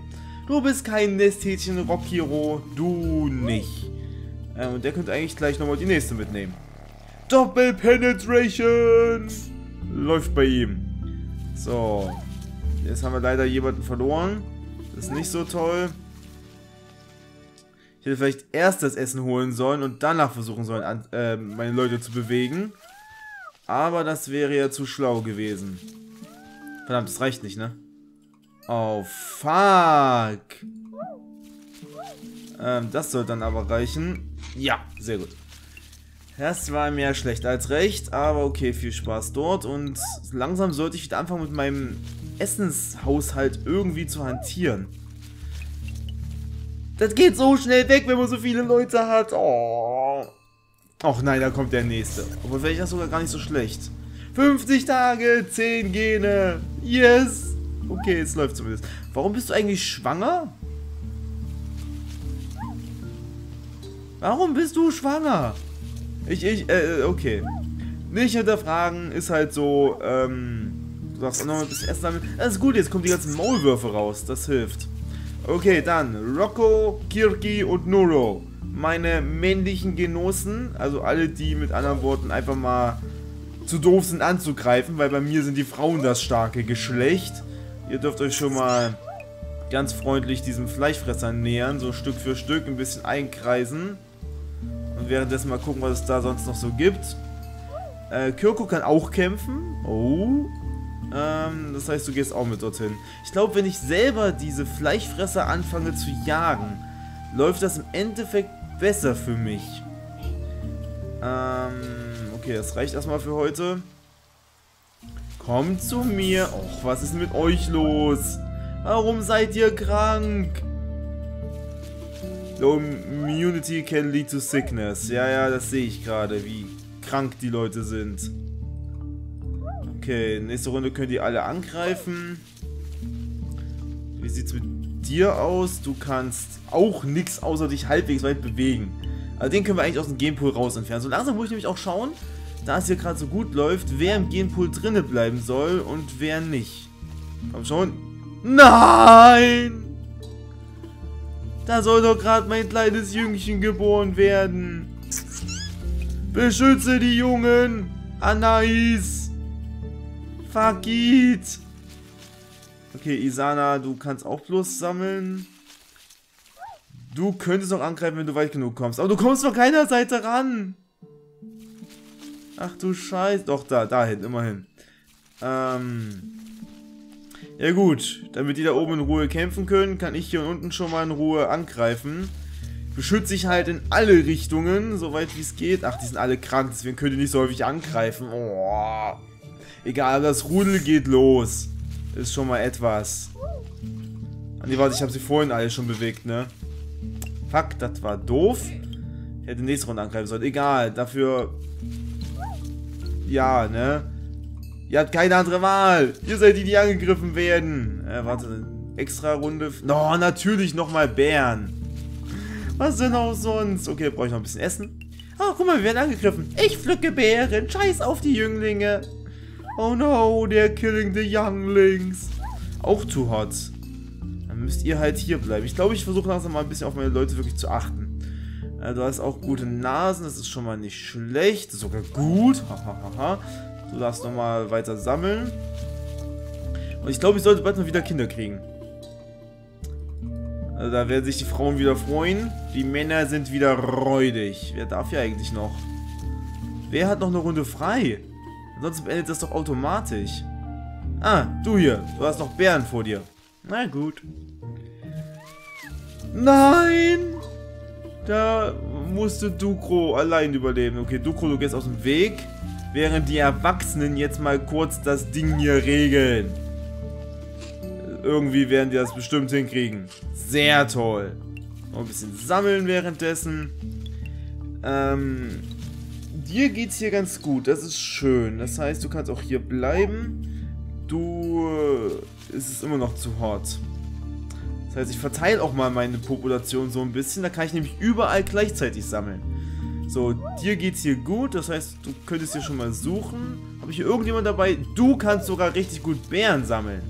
Du bist kein Nesthätchen, Rockhiro, du nicht. Ähm, und der könnte eigentlich gleich nochmal die nächste mitnehmen. Doppelpenetration läuft bei ihm. So, jetzt haben wir leider jemanden verloren. Das ist nicht so toll. Ich hätte vielleicht erst das Essen holen sollen und danach versuchen sollen, an, äh, meine Leute zu bewegen. Aber das wäre ja zu schlau gewesen. Verdammt, das reicht nicht, ne? Oh, fuck. Ähm, das soll dann aber reichen. Ja, sehr gut. Das war mehr schlecht als recht, aber okay, viel Spaß dort. Und langsam sollte ich wieder anfangen, mit meinem Essenshaushalt irgendwie zu hantieren. Das geht so schnell weg, wenn man so viele Leute hat. Oh. Och nein, da kommt der nächste. Obwohl, vielleicht ist das sogar gar nicht so schlecht. fünfzig Tage, zehn Gene. Yes. Okay, jetzt läuft zumindest. Warum bist du eigentlich schwanger? Warum bist du schwanger? Ich, ich, äh, okay. Nicht hinterfragen, ist halt so, ähm... Du sagst nochmal ein bisschen Essen damit. Das ist gut, jetzt kommen die ganzen Maulwürfe raus. Das hilft. Okay, dann Rocco, Kirki und Nuro. Meine männlichen Genossen, also alle, die mit anderen Worten einfach mal zu doof sind anzugreifen, weil bei mir sind die Frauen das starke Geschlecht. Ihr dürft euch schon mal ganz freundlich diesem Fleischfresser nähern, so Stück für Stück, ein bisschen einkreisen. Und währenddessen mal gucken, was es da sonst noch so gibt. Äh, Kirku kann auch kämpfen. Oh. Ähm, das heißt, du gehst auch mit dorthin. Ich glaube, wenn ich selber diese Fleischfresser anfange zu jagen, läuft das im Endeffekt besser für mich. Ähm, okay, das reicht erstmal für heute. Kommt zu mir. Och, was ist denn mit euch los? Warum seid ihr krank? Low immunity can lead to sickness. Ja, ja, das sehe ich gerade, wie krank die Leute sind. Okay, nächste Runde könnt ihr alle angreifen. Wie sieht's mit dir aus? Du kannst auch nichts außer dich halbwegs weit bewegen. Aber den können wir eigentlich aus dem Genpool raus entfernen. So langsam muss ich nämlich auch schauen, da es hier gerade so gut läuft, wer im Genpool drinne bleiben soll und wer nicht. Komm schon. Nein! Da soll doch gerade mein kleines Jüngchen geboren werden. Beschütze die Jungen. Anais. Fuck it. Okay, Islana, du kannst auch bloß sammeln. Du könntest auch angreifen, wenn du weit genug kommst. Aber du kommst von keiner Seite ran. Ach du Scheiße. Doch, da, dahin, immerhin. Ähm... Ja gut, damit die da oben in Ruhe kämpfen können, kann ich hier unten schon mal in Ruhe angreifen. Beschütze ich halt in alle Richtungen, soweit wie es geht. Ach, die sind alle krank, deswegen können die nicht so häufig angreifen. Oh. Egal, das Rudel geht los. Ist schon mal etwas. Nee, warte, ich habe sie vorhin alle schon bewegt, ne? Fuck, das war doof. Ich hätte nächste Runde angreifen sollen. Egal, dafür... Ja, ne? Ihr habt keine andere Wahl. Ihr seid die, die angegriffen werden. Äh, warte. Extra Runde. No, natürlich nochmal Bären. Was denn auch sonst? Okay, brauche ich noch ein bisschen Essen. Ah, oh, guck mal, wir werden angegriffen. Ich pflücke Bären. Scheiß auf die Jünglinge. Oh no, they're killing the younglings. Auch too hot. Dann müsst ihr halt hier bleiben. Ich glaube, ich versuche langsam mal ein bisschen auf meine Leute wirklich zu achten. Äh, du hast auch gute Nasen. Das ist schon mal nicht schlecht. Das ist sogar gut. Hahaha. Du darfst nochmal weiter sammeln. Und ich glaube, ich sollte bald mal wieder Kinder kriegen. Also da werden sich die Frauen wieder freuen. Die Männer sind wieder räudig. Wer darf ja eigentlich noch? Wer hat noch eine Runde frei? Ansonsten endet das doch automatisch. Ah, du hier. Du hast noch Bären vor dir. Na gut. Nein! Da musste Dukro allein überleben. Okay, Dukro, du gehst aus dem Weg. Während die Erwachsenen jetzt mal kurz das Ding hier regeln. Irgendwie werden die das bestimmt hinkriegen. Sehr toll. Noch ein bisschen sammeln währenddessen. Ähm, dir geht's hier ganz gut. Das ist schön. Das heißt, du kannst auch hier bleiben. Du... Äh, es ist immer noch zu hot. Das heißt, ich verteile auch mal meine Population so ein bisschen. Da kann ich nämlich überall gleichzeitig sammeln. So, dir geht's hier gut, das heißt, du könntest hier schon mal suchen. Habe ich hier irgendjemand dabei? Du kannst sogar richtig gut Bären sammeln.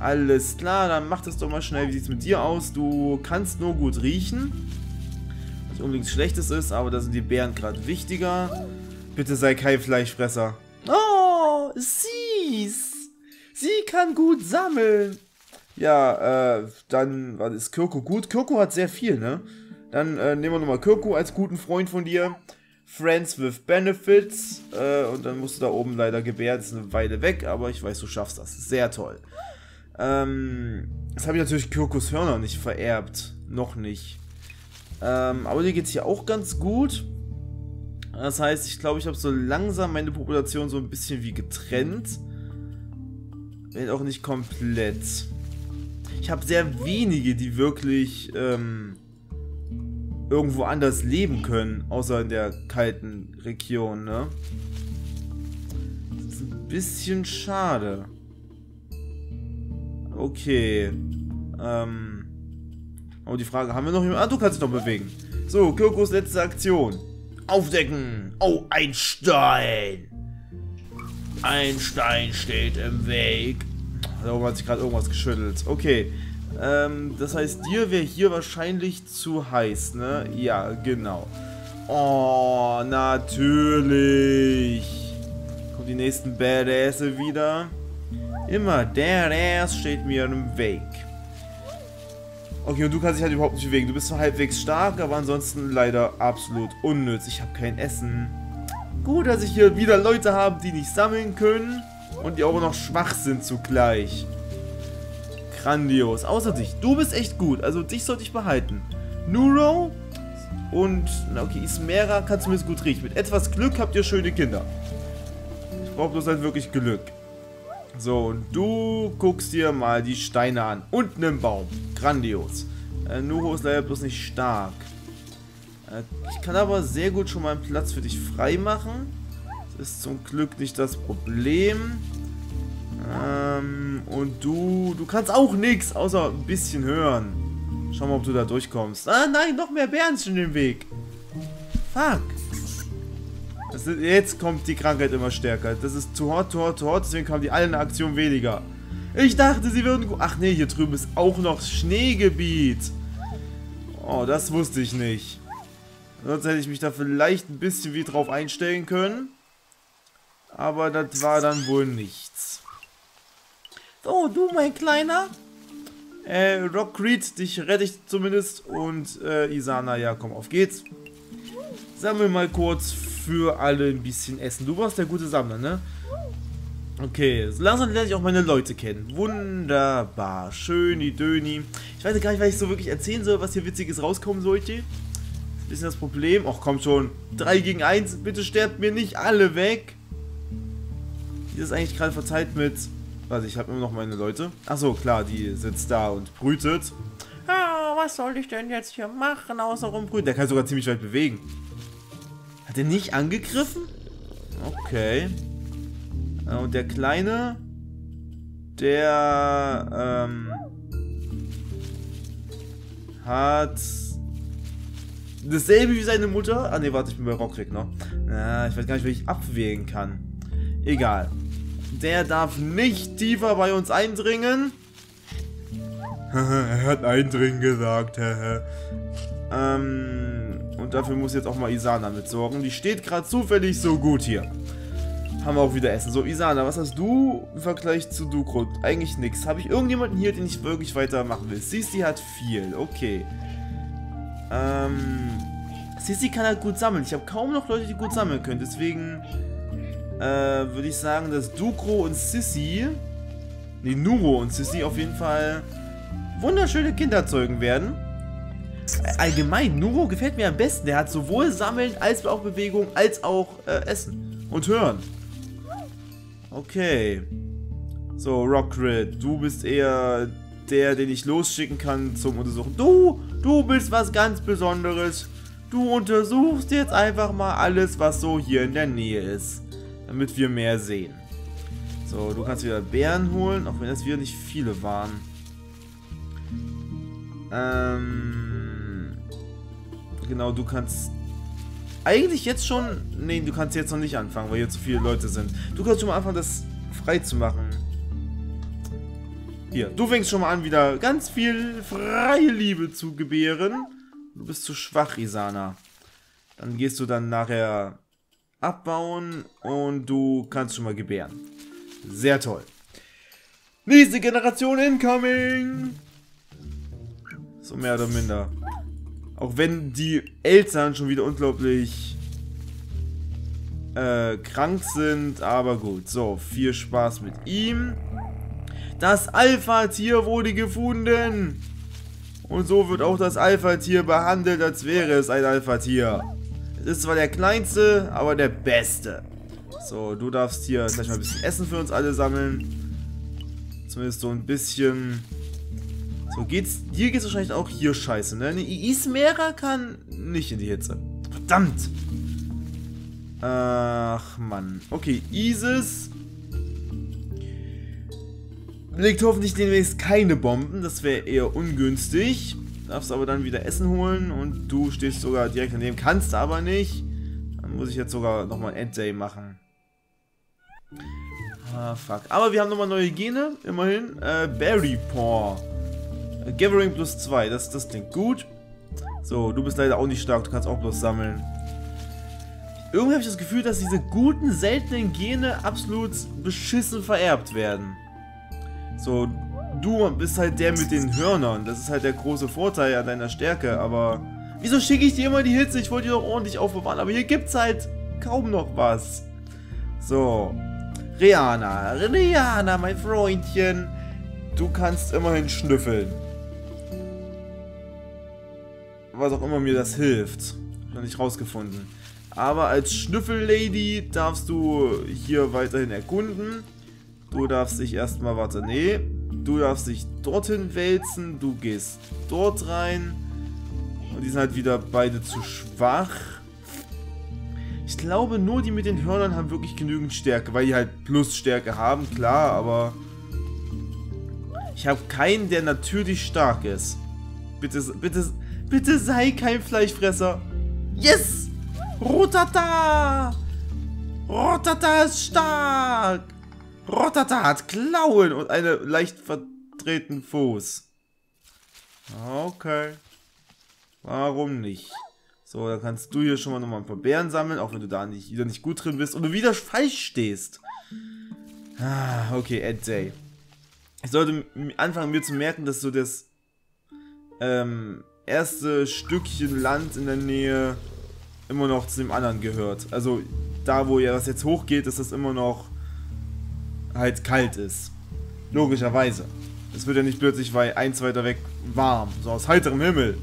Alles klar, dann mach das doch mal schnell. Wie sieht's mit dir aus? Du kannst nur gut riechen. Was unbedingt Schlechtes ist, aber da sind die Bären gerade wichtiger. Bitte sei kein Fleischfresser. Oh, süß. Sie kann gut sammeln. Ja, äh, dann was ist Kirku gut? Kirku hat sehr viel, ne? Dann äh, nehmen wir nochmal Kirku als guten Freund von dir. Friends with Benefits. Äh, und dann musst du da oben leider gebären. Das ist eine Weile weg, aber ich weiß, du schaffst das. Sehr toll. Ähm, jetzt habe ich natürlich Kirkus Hörner nicht vererbt. Noch nicht. Ähm, aber dir geht es hier auch ganz gut. Das heißt, ich glaube, ich habe so langsam meine Population so ein bisschen wie getrennt. Wenn auch nicht komplett. Ich habe sehr wenige, die wirklich ähm, irgendwo anders leben können, außer in der kalten Region, ne? Das ist ein bisschen schade. Okay. Ähm. Aber die Frage, haben wir noch jemanden? Ah, du kannst dich noch bewegen. So, Kirkus letzte Aktion. Aufdecken! Oh, ein Stein! Ein Stein steht im Weg. Da oben hat sich gerade irgendwas geschüttelt. Okay. Ähm, das heißt, dir wäre hier wahrscheinlich zu heiß, ne? Ja, genau. Oh, natürlich. Kommen die nächsten Badasses wieder. Immer der Ass steht mir im Weg. Okay, und du kannst dich halt überhaupt nicht bewegen. Du bist zwar halbwegs stark, aber ansonsten leider absolut unnütz. Ich habe kein Essen. Gut, dass ich hier wieder Leute habe, die nicht sammeln können. Und die auch noch schwach sind zugleich. Grandios. Außer dich. Du bist echt gut. Also dich sollte ich behalten. Nuro und, na okay, Ismera kann zumindest gut riechen. Mit etwas Glück habt ihr schöne Kinder. Ich brauche bloß halt wirklich Glück. So, und du guckst dir mal die Steine an. Unten im Baum. Grandios. Äh, Nuro ist leider bloß nicht stark. Äh, ich kann aber sehr gut schon mal einen Platz für dich freimachen. Das ist zum Glück nicht das Problem. Ähm, und du... Du kannst auch nichts, außer ein bisschen hören. Schau mal, ob du da durchkommst. Ah, nein, noch mehr Bären sind im Weg. Fuck. Das sind, jetzt kommt die Krankheit immer stärker. Das ist zu hot, zu hot, zu hot. Deswegen haben die alle eine Aktion weniger. Ich dachte, sie würden... Ach nee, hier drüben ist auch noch Schneegebiet. Oh, das wusste ich nicht. Sonst hätte ich mich da vielleicht ein bisschen wie drauf einstellen können. Aber das war dann wohl nichts. So, du, mein Kleiner. Äh, Rockred, dich rette ich zumindest. Und äh, Islana, ja, komm, auf geht's. Sammel mal kurz für alle ein bisschen Essen. Du warst der gute Sammler, ne? Okay, langsam lerne ich auch meine Leute kennen. Wunderbar. Schöni, döni. Ich weiß gar nicht, was ich so wirklich erzählen soll, was hier Witziges rauskommen sollte. Das ist das Problem. Ach, komm schon. drei gegen eins. Bitte sterbt mir nicht alle weg. Die ist eigentlich gerade verteilt mit... Warte, ich habe immer noch meine Leute. Achso, klar, die sitzt da und brütet. Ah, was soll ich denn jetzt hier machen, außer rumbrüten? Der kann sogar ziemlich weit bewegen. Hat er nicht angegriffen? Okay. Und der Kleine... Der... Ähm... Hat... Dasselbe wie seine Mutter? Ah ne, warte, ich bin bei Rockrick noch. Ah, ich weiß gar nicht, wie ich abwählen kann. Egal. Der darf nicht tiefer bei uns eindringen. Er hat eindringen gesagt. ähm, und dafür muss jetzt auch mal Islana mitsorgen. Die steht gerade zufällig so gut hier. Haben wir auch wieder Essen. So, Islana, was hast du im Vergleich zu Duke? Eigentlich nichts. Habe ich irgendjemanden hier, den ich wirklich weitermachen will? Sisi hat viel. Okay. Ähm, Sisi kann halt gut sammeln. Ich habe kaum noch Leute, die gut sammeln können. Deswegen... Äh, würde ich sagen, dass Dukro und Sissy, ne, Nuro und Sissy auf jeden Fall wunderschöne Kinder zeugen werden. Allgemein, Nuro gefällt mir am besten. Der hat sowohl Sammeln, als auch Bewegung, als auch äh, Essen und Hören. Okay. So, Rockred, du bist eher der, den ich losschicken kann zum Untersuchen. Du, du bist was ganz Besonderes. Du untersuchst jetzt einfach mal alles, was so hier in der Nähe ist. Damit wir mehr sehen. So, du kannst wieder Bären holen, auch wenn das wieder nicht viele waren. Ähm. Genau, du kannst. Eigentlich jetzt schon. Nee, du kannst jetzt noch nicht anfangen, weil hier zu viele Leute sind. Du kannst schon mal anfangen, das frei zu machen. Hier, du fängst schon mal an, wieder ganz viel freie Liebe zu gebären. Du bist zu schwach, Islana. Dann gehst du dann nachher. abbauen und du kannst schon mal gebären. Sehr toll. Nächste Generation incoming! So mehr oder minder. Auch wenn die Eltern schon wieder unglaublich äh, krank sind, aber gut. So, viel Spaß mit ihm. Das Alpha-Tier wurde gefunden. Und so wird auch das Alpha-Tier behandelt, als wäre es ein Alpha-Tier. Es ist zwar der kleinste, aber der beste. So, du darfst hier gleich mal ein bisschen Essen für uns alle sammeln. Zumindest so ein bisschen. So geht's. Hier geht's wahrscheinlich auch hier scheiße, ne? Ismera kann nicht in die Hitze. Verdammt! Ach, Mann. Okay, Isis legt hoffentlich demnächst keine Bomben, das wäre eher ungünstig. Darfst aber dann wieder Essen holen und du stehst sogar direkt daneben, kannst aber nicht. Dann muss ich jetzt sogar nochmal ein Endday machen. Ah, fuck. Aber wir haben nochmal neue Gene, immerhin. Äh, Berry Paw. Gathering plus zwei, das, das klingt gut. So, du bist leider auch nicht stark, du kannst auch bloß sammeln. Irgendwie habe ich das Gefühl, dass diese guten, seltenen Gene absolut beschissen vererbt werden. So, du bist halt der mit den Hörnern. Das ist halt der große Vorteil an deiner Stärke, aber... Wieso schicke ich dir immer die Hitze? Ich wollte die doch ordentlich aufbewahren, aber hier gibt's halt kaum noch was. So. Rihanna. Rihanna, mein Freundchen. Du kannst immerhin schnüffeln. Was auch immer mir das hilft. Hab ich noch nicht rausgefunden. Aber als Schnüffellady darfst du hier weiterhin erkunden. Du darfst dich erstmal, warte, nee. Du darfst dich dorthin wälzen, du gehst dort rein. Und die sind halt wieder beide zu schwach. Ich glaube, nur die mit den Hörnern haben wirklich genügend Stärke, weil die halt Plus-Stärke haben, klar, aber... Ich habe keinen, der natürlich stark ist. Bitte, bitte, bitte sei kein Fleischfresser. Yes! Rotata! Rotata ist stark! Rotata hat Klauen und einen leicht verdrehten Fuß. Okay. Warum nicht? So, dann kannst du hier schon mal nochmal ein paar Beeren sammeln, auch wenn du da nicht, wieder nicht gut drin bist und du wieder falsch stehst. Ah, okay, Endday. Ich sollte anfangen, mir zu merken, dass so das ähm, erste Stückchen Land in der Nähe immer noch zu dem anderen gehört. Also, da wo ja das jetzt hochgeht, ist das immer noch halt kalt ist. Logischerweise. Es wird ja nicht plötzlich, weil eins weiter weg warm. So aus heiterem Himmel.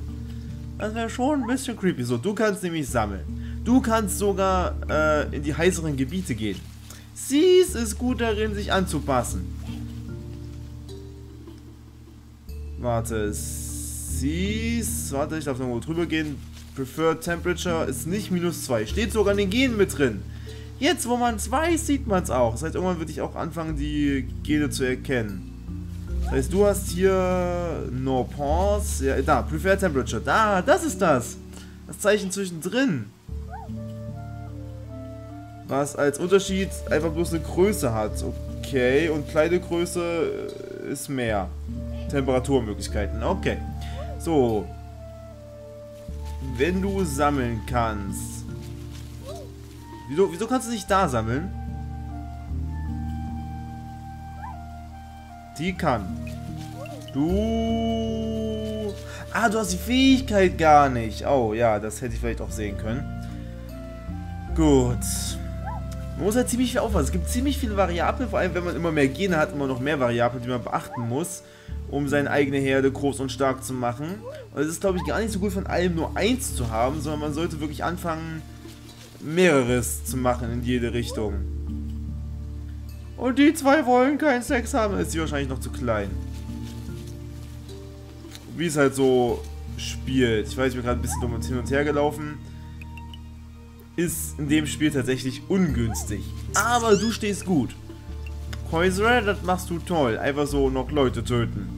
Das wäre schon ein bisschen creepy. So, du kannst nämlich sammeln. Du kannst sogar äh, in die heißeren Gebiete gehen. Sie ist gut darin, sich anzupassen. Warte, sie Warte, ich darf nochmal drüber gehen. Preferred Temperature ist nicht minus zwei. Steht sogar in den Genen mit drin. Jetzt, wo man es weiß, sieht man es auch. Das heißt, irgendwann würde ich auch anfangen, die Gene zu erkennen. Das heißt, du hast hier No Pause. Ja, da, Preferred Temperature. Da, das ist das. Das Zeichen zwischendrin. Was als Unterschied einfach bloß eine Größe hat. Okay, und kleine Größe ist mehr. Temperaturmöglichkeiten. Okay. So. Wenn du sammeln kannst. Wieso, wieso kannst du nicht da sammeln? Die kann. Du... Ah, du hast die Fähigkeit gar nicht. Oh, ja, das hätte ich vielleicht auch sehen können. Gut. Man muss halt ziemlich viel aufpassen. Es gibt ziemlich viele Variablen, vor allem wenn man immer mehr Gene hat, immer noch mehr Variablen, die man beachten muss, um seine eigene Herde groß und stark zu machen. Und es ist, glaube ich, gar nicht so gut, von allem nur eins zu haben, sondern man sollte wirklich anfangen... mehreres zu machen in jede Richtung. Und die zwei wollen keinen Sex haben, ist sie wahrscheinlich noch zu klein. Wie es halt so spielt. Ich weiß, ich bin gerade ein bisschen dumm hin und her gelaufen. Ist in dem Spiel tatsächlich ungünstig. Aber du stehst gut. Käusere, das machst du toll. Einfach so noch Leute töten.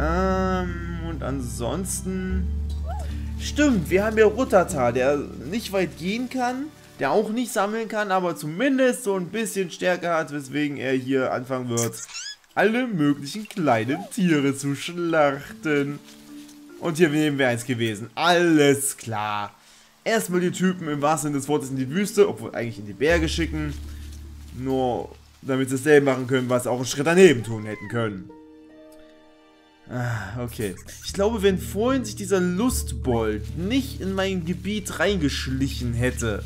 Ähm, und ansonsten... Stimmt, wir haben hier Rotata, der nicht weit gehen kann, der auch nicht sammeln kann, aber zumindest so ein bisschen Stärke hat, weswegen er hier anfangen wird, alle möglichen kleinen Tiere zu schlachten. Und hier nehmen wir eins gewesen. Alles klar. erstmal die Typen im wahrsten Sinne des Wortes in die Wüste, obwohl eigentlich in die Berge schicken, nur damit sie dasselbe machen können, was sie auch einen Schritt daneben tun hätten können. Ah, okay. Ich glaube, wenn vorhin sich dieser Lustbold nicht in mein Gebiet reingeschlichen hätte,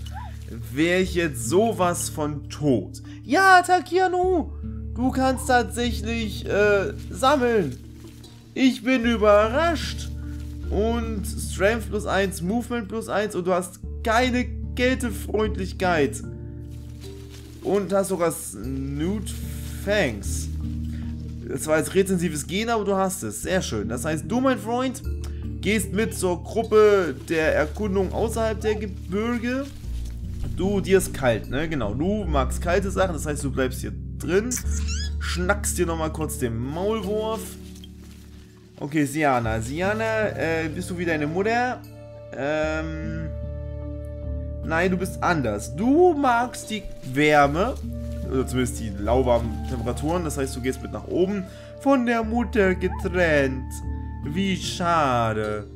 wäre ich jetzt sowas von tot. Ja, Takiano, du kannst tatsächlich äh, sammeln. Ich bin überrascht. Und Strength plus eins, Movement plus eins und du hast keine Kältefreundlichkeit. Und hast sogar Snoot Fangs. Das war jetzt rezensives Gen, aber du hast es. Sehr schön. Das heißt, du, mein Freund, gehst mit zur Gruppe der Erkundung außerhalb der Gebirge. Du, dir ist kalt, ne? Genau. Du magst kalte Sachen, das heißt, du bleibst hier drin. Schnackst dir nochmal kurz den Maulwurf. Okay, Siana. Siana, äh, bist du wie deine Mutter? Ähm... Nein, du bist anders. Du magst die Wärme, oder zumindest die lauwarmen Temperaturen, das heißt, du gehst mit nach oben. Von der Mutter getrennt. Wie schade.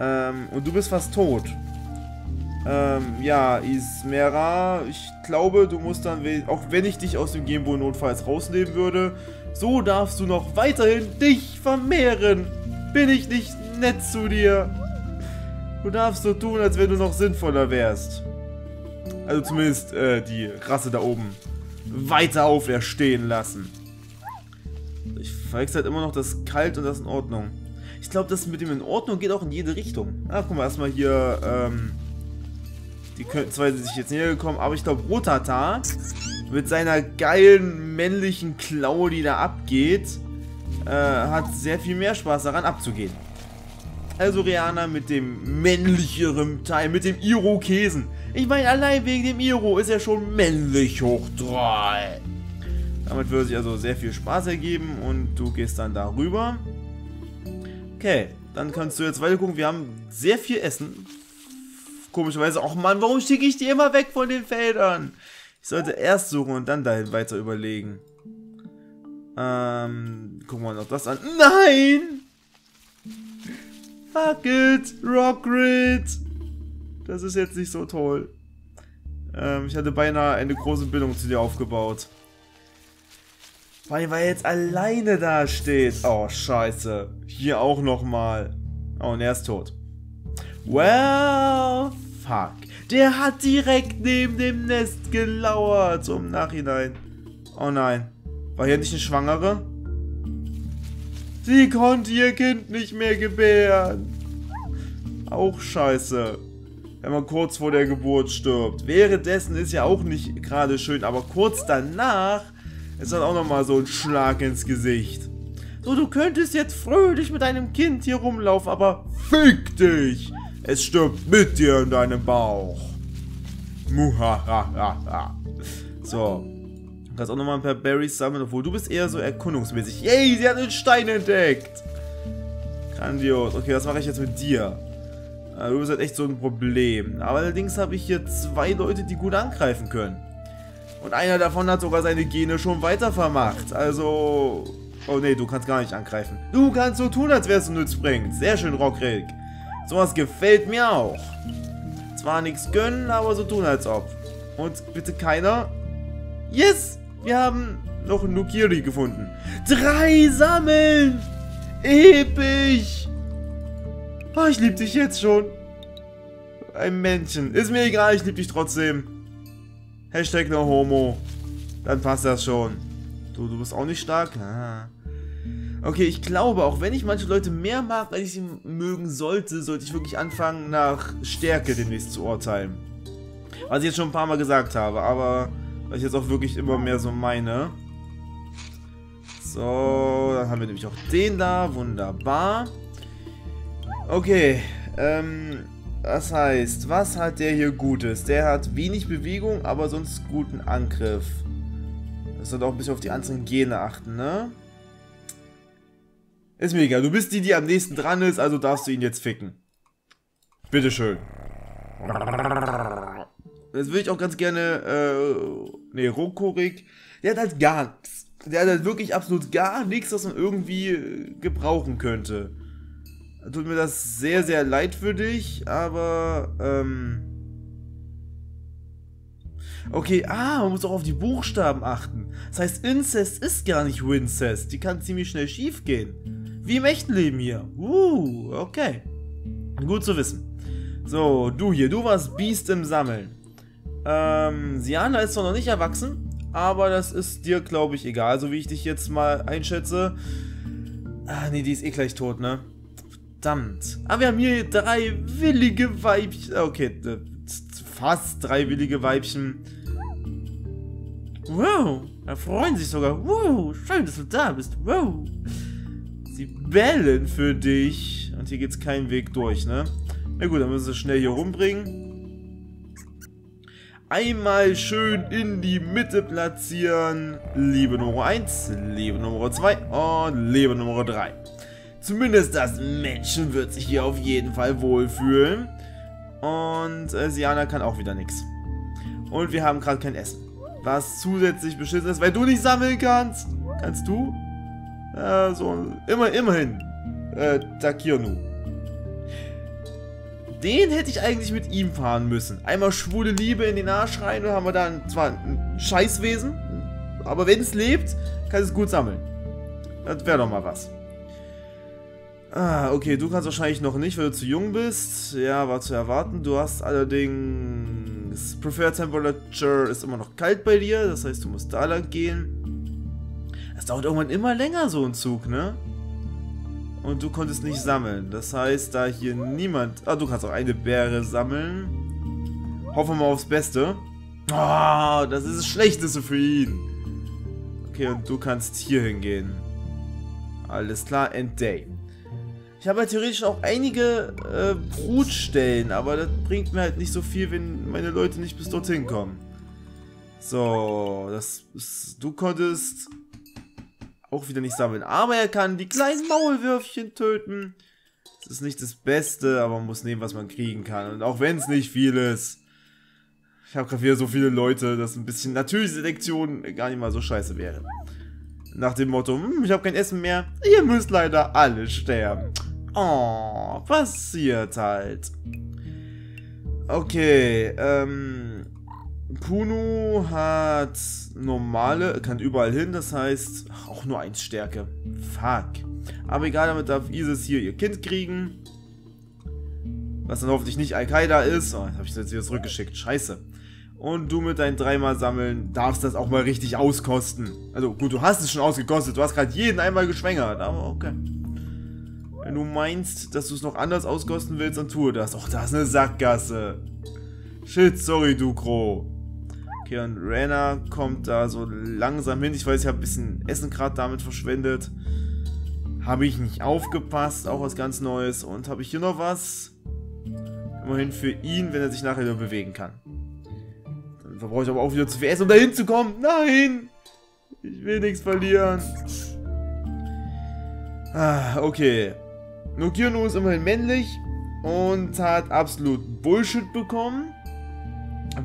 Ähm, und du bist fast tot. Ähm, ja, Ismera, ich glaube, du musst dann, auch wenn ich dich aus dem Gameboy notfalls rausnehmen würde, so darfst du noch weiterhin dich vermehren. Bin ich nicht nett zu dir? Du darfst so tun, als wenn du noch sinnvoller wärst. Also zumindest äh, die Rasse da oben weiter auferstehen lassen. Ich verwechsel halt immer noch das Kalt und das in Ordnung. Ich glaube, das mit dem in Ordnung geht auch in jede Richtung. Ach, guck mal, erstmal hier, ähm... die könnten zwar sich jetzt näher gekommen, aber ich glaube, Rotata mit seiner geilen männlichen Klaue, die da abgeht, äh, hat sehr viel mehr Spaß daran abzugehen. Also Rihanna mit dem männlicheren Teil, mit dem Irokesen. Ich meine, allein wegen dem Iro ist er schon männlich hoch drei. Damit würde sich also sehr viel Spaß ergeben und du gehst dann darüber. Okay, dann kannst du jetzt weiter gucken. Wir haben sehr viel Essen. Komischerweise, ach Mann, warum schicke ich die immer weg von den Feldern? Ich sollte erst suchen und dann dahin weiter überlegen. Ähm, gucken wir noch das an. Nein! Fuck it, Rockred! Das ist jetzt nicht so toll. Ähm, ich hatte beinahe eine große Bindung zu dir aufgebaut. Weil, weil jetzt alleine da steht. Oh, scheiße. Hier auch nochmal. Oh, und er ist tot. Well, fuck. Der hat direkt neben dem Nest gelauert. Zum Nachhinein. Oh nein. War hier nicht eine Schwangere? Sie konnte ihr Kind nicht mehr gebären. Auch scheiße. Wenn man kurz vor der Geburt stirbt. Währenddessen ist ja auch nicht gerade schön, aber kurz danach ist dann auch nochmal so ein Schlag ins Gesicht. So, du könntest jetzt fröhlich mit deinem Kind hier rumlaufen, aber fick dich! Es stirbt mit dir in deinem Bauch. Muhahaha. So. Du kannst auch nochmal ein paar Berries sammeln, obwohl du bist eher so erkundungsmäßig. Yay, sie hat einen Stein entdeckt. Grandios. Okay, das mache ich jetzt mit dir. Du bist halt echt so ein Problem. Aber allerdings habe ich hier zwei Leute, die gut angreifen können. Und einer davon hat sogar seine Gene schon weiter vermacht. Also... Oh nee, du kannst gar nicht angreifen. Du kannst so tun, als wärst du nützbringend. Sehr schön, Rockrick. Sowas gefällt mir auch. Zwar nichts gönnen, aber so tun, als ob. Und bitte keiner... Yes! Wir haben noch einen Nukiri gefunden. Drei sammeln! Episch! Oh, ich lieb dich jetzt schon. Ein Männchen. Ist mir egal, ich lieb dich trotzdem. Hashtag no homo. Dann passt das schon. Du, du bist auch nicht stark? Ah. Okay, ich glaube, auch wenn ich manche Leute mehr mag, als ich sie mögen sollte, sollte ich wirklich anfangen, nach Stärke demnächst zu urteilen. Was ich jetzt schon ein paar Mal gesagt habe, aber... weil ich jetzt auch wirklich immer mehr so meine. So, dann haben wir nämlich auch den da. Wunderbar. Okay, ähm, das heißt, was hat der hier Gutes? Der hat wenig Bewegung, aber sonst guten Angriff. Das sollte auch ein bisschen auf die anderen Gene achten, ne? Ist mir egal, du bist die, die am nächsten dran ist, also darfst du ihn jetzt ficken. Bitteschön. Das würde ich auch ganz gerne, äh, ne, Rockrick. Der hat halt gar nichts. Der hat halt wirklich absolut gar nichts, was man irgendwie gebrauchen könnte. tut mir das sehr, sehr leid für dich, aber, ähm... okay, ah, man muss auch auf die Buchstaben achten. Das heißt, Incest ist gar nicht Wincest. Die kann ziemlich schnell schief gehen. Wie im echten Leben hier. Uh, okay. Gut zu wissen. So, du hier, du warst Biest im Sammeln. Ähm, Siana ist zwar noch nicht erwachsen, aber das ist dir, glaube ich, egal, so wie ich dich jetzt mal einschätze. Ah, nee, die ist eh gleich tot, ne? Verdammt. Aber wir haben hier drei willige Weibchen. Okay, fast drei willige Weibchen. Wow, da freuen sich sogar. Wow, schön, dass du da bist. Wow. Sie bellen für dich. Und hier geht's keinen Weg durch, ne? Na gut, dann müssen wir schnell hier rumbringen. Einmal schön in die Mitte platzieren. Liebe Nummer eins, Liebe Nummer zwei und Liebe Nummer drei. Zumindest das Männchen wird sich hier auf jeden Fall wohlfühlen. Und äh, Siana kann auch wieder nichts. Und wir haben gerade kein Essen. Was zusätzlich beschissen ist, weil du nicht sammeln kannst. Kannst du? Äh, so, immer, immerhin. Äh, Takionu. Den hätte ich eigentlich mit ihm fahren müssen. Einmal schwule Liebe in den Arsch rein, dann haben wir da ein, zwar ein Scheißwesen, aber wenn es lebt, kann es gut sammeln. Das wäre doch mal was. Ah, okay, du kannst wahrscheinlich noch nicht, weil du zu jung bist. Ja, war zu erwarten. Du hast allerdings... Preferred Temperature ist immer noch kalt bei dir, das heißt, du musst da lang gehen. Das dauert irgendwann immer länger, so ein Zug, ne? Und du konntest nicht sammeln. Das heißt, da hier niemand... Ah, du kannst auch eine Beere sammeln. Hoffen wir mal aufs Beste. Ah, oh, das ist das Schlechteste für ihn. Okay, und du kannst hier hingehen. Alles klar, End Day. Ich habe ja theoretisch auch einige äh, Brutstellen, aber das bringt mir halt nicht so viel, wenn meine Leute nicht bis dorthin kommen. So, das ist, du konntest... auch wieder nicht sammeln. Aber er kann die kleinen Maulwürfchen töten. Das ist nicht das Beste, aber man muss nehmen, was man kriegen kann. Und auch wenn es nicht viel ist. Ich habe gerade wieder so viele Leute, dass ein bisschen natürliche Selektion gar nicht mal so scheiße wäre. Nach dem Motto, hm, ich habe kein Essen mehr. Ihr müsst leider alle sterben. Oh, passiert halt. Okay, ähm... Kunu hat normale, kann überall hin, das heißt auch nur eins Stärke. Fuck. Aber egal, damit darf Isis hier ihr Kind kriegen. Was dann hoffentlich nicht Al-Qaida ist. Oh, habe ich das jetzt wieder zurückgeschickt. Scheiße. Und du mit deinen dreimal sammeln darfst das auch mal richtig auskosten. Also gut, du hast es schon ausgekostet. Du hast gerade jeden einmal geschwängert, aber okay. Wenn du meinst, dass du es noch anders auskosten willst, dann tue das. Och, da ist eine Sackgasse. Shit, sorry, Dukro. Okay, und Rena kommt da so langsam hin. Ich weiß, ich habe ein bisschen Essen gerade damit verschwendet. Habe ich nicht aufgepasst. Auch was ganz Neues. Und habe ich hier noch was? Immerhin für ihn, wenn er sich nachher wieder bewegen kann. Dann brauche ich aber auch wieder zu viel Essen, um da hinzukommen. Nein! Ich will nichts verlieren. Ah, okay. Nukirno ist immerhin männlich. Und hat absolut Bullshit bekommen.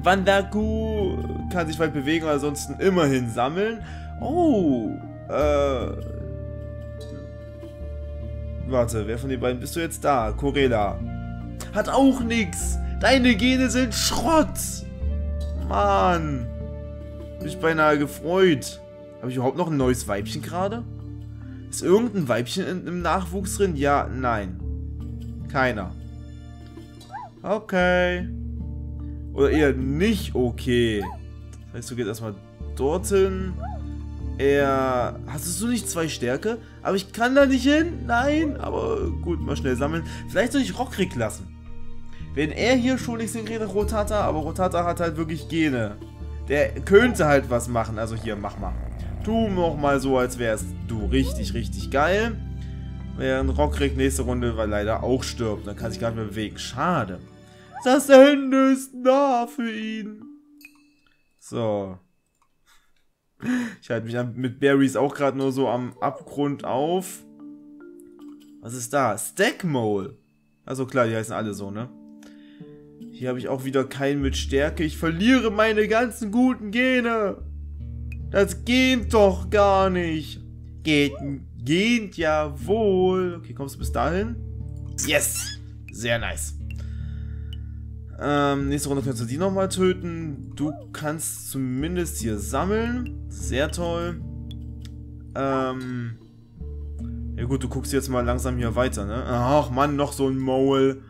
Wandaku kann sich weit bewegen, ansonsten immerhin sammeln. Oh, äh... warte, wer von den beiden bist du jetzt da? Corella. Hat auch nix. Deine Gene sind Schrott. Mann. Mich beinahe gefreut. Habe ich überhaupt noch ein neues Weibchen gerade? Ist irgendein Weibchen in, im Nachwuchs drin? Ja, nein. Keiner. Okay. Oder eher nicht okay. Das heißt, du gehst erstmal dorthin. Er... Hast du nicht zwei Stärke? Aber ich kann da nicht hin. Nein. Aber gut, mal schnell sammeln. Vielleicht soll ich Rockrick lassen. Wenn er hier schon nichts hinkriegt, Rotata. Aber Rotata hat halt wirklich Gene. Der könnte halt was machen. Also hier, mach mal. Tu noch mal so, als wärst du richtig, richtig geil. Während Rockrick nächste Runde weil leider auch stirbt. Dann kann sich gar nicht mehr bewegen. Schade. Das Ende ist nah für ihn. So. Ich halte mich mit Berries auch gerade nur so am Abgrund auf. Was ist da? Stackmole. Also klar, die heißen alle so, ne? Hier habe ich auch wieder keinen mit Stärke. Ich verliere meine ganzen guten Gene. Das geht doch gar nicht. Geht, geht ja wohl. Okay, kommst du bis dahin? Yes! Sehr nice. Ähm, nächste Runde kannst du die nochmal töten. Du kannst zumindest hier sammeln. Sehr toll. Ähm... Ja gut, du guckst jetzt mal langsam hier weiter, ne? Ach Mann, noch so ein Maul.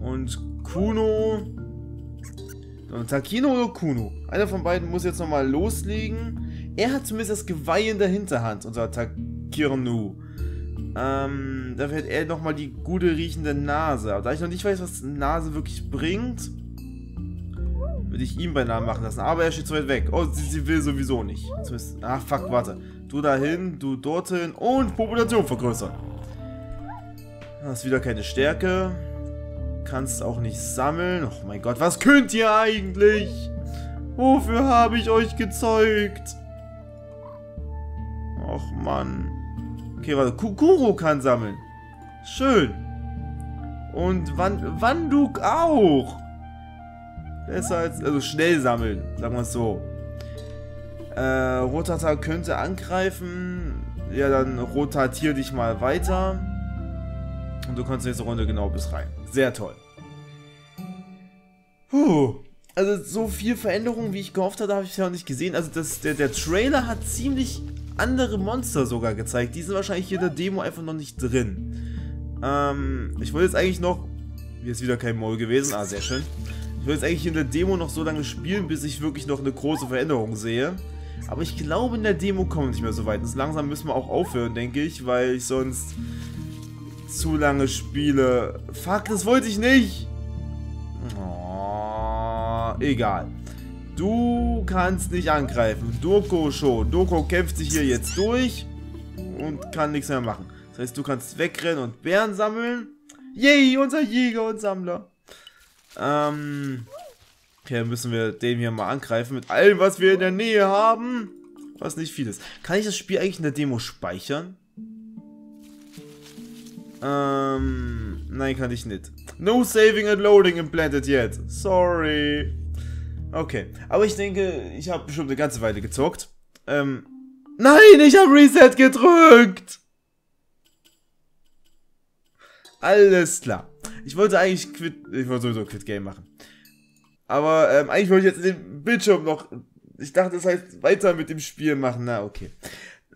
Und Kuno... Takino oder Kunu? Einer von beiden muss jetzt nochmal loslegen. Er hat zumindest das Geweih in der Hinterhand, unser Takirnu. Ähm, dafür hat er nochmal die gute riechende Nase. Aber da ich noch nicht weiß, was Nase wirklich bringt, würde ich ihm beinahe machen lassen. Aber er steht zu weit weg. Oh, sie, sie will sowieso nicht. Zumindest, ach, fuck, warte. Du dahin, du dorthin und Population vergrößern. Hast wieder keine Stärke. Kannst auch nicht sammeln. Oh mein Gott, was könnt ihr eigentlich? Wofür habe ich euch gezeugt? Och Mann. Okay, warte. Kukuro kann sammeln. Schön. Und Wan Wanduk auch. Besser als... Also schnell sammeln. Sagen wir es so. Äh, Rotata könnte angreifen. Ja, dann rotatier dich mal weiter. Und du kannst nächste Runde genau bis rein. Sehr toll. Puh. Also so viel Veränderung, wie ich gehofft hatte, habe ich ja noch nicht gesehen. Also das, der, der Trailer hat ziemlich andere Monster sogar gezeigt. Die sind wahrscheinlich hier in der Demo einfach noch nicht drin. Ähm, ich wollte jetzt eigentlich noch... Hier ist wieder kein Maul gewesen. Ah, sehr schön. Ich wollte jetzt eigentlich in der Demo noch so lange spielen, bis ich wirklich noch eine große Veränderung sehe. Aber ich glaube, in der Demo kommen wir nicht mehr so weit. Und langsam müssen wir auch aufhören, denke ich, weil ich sonst... zu lange spiele. Fuck, das wollte ich nicht. Oh, egal. Du kannst nicht angreifen. Doko schon. Doko kämpft sich hier jetzt durch und kann nichts mehr machen. Das heißt, du kannst wegrennen und Bären sammeln. Yay, unser Jäger und Sammler. Ähm, okay, dann müssen wir den hier mal angreifen mit allem, was wir in der Nähe haben. Was nicht viel ist. Kann ich das Spiel eigentlich in der Demo speichern? Ähm, nein, kann ich nicht. No saving and loading implanted yet. Sorry. Okay, aber ich denke, ich habe bestimmt eine ganze Weile gezockt. Ähm, nein, ich habe Reset gedrückt. Alles klar. Ich wollte eigentlich Quit, ich wollte sowieso Quit Game machen. Aber ähm, eigentlich wollte ich jetzt den Bildschirm noch, ich dachte, das heißt weiter mit dem Spiel machen. Na, okay.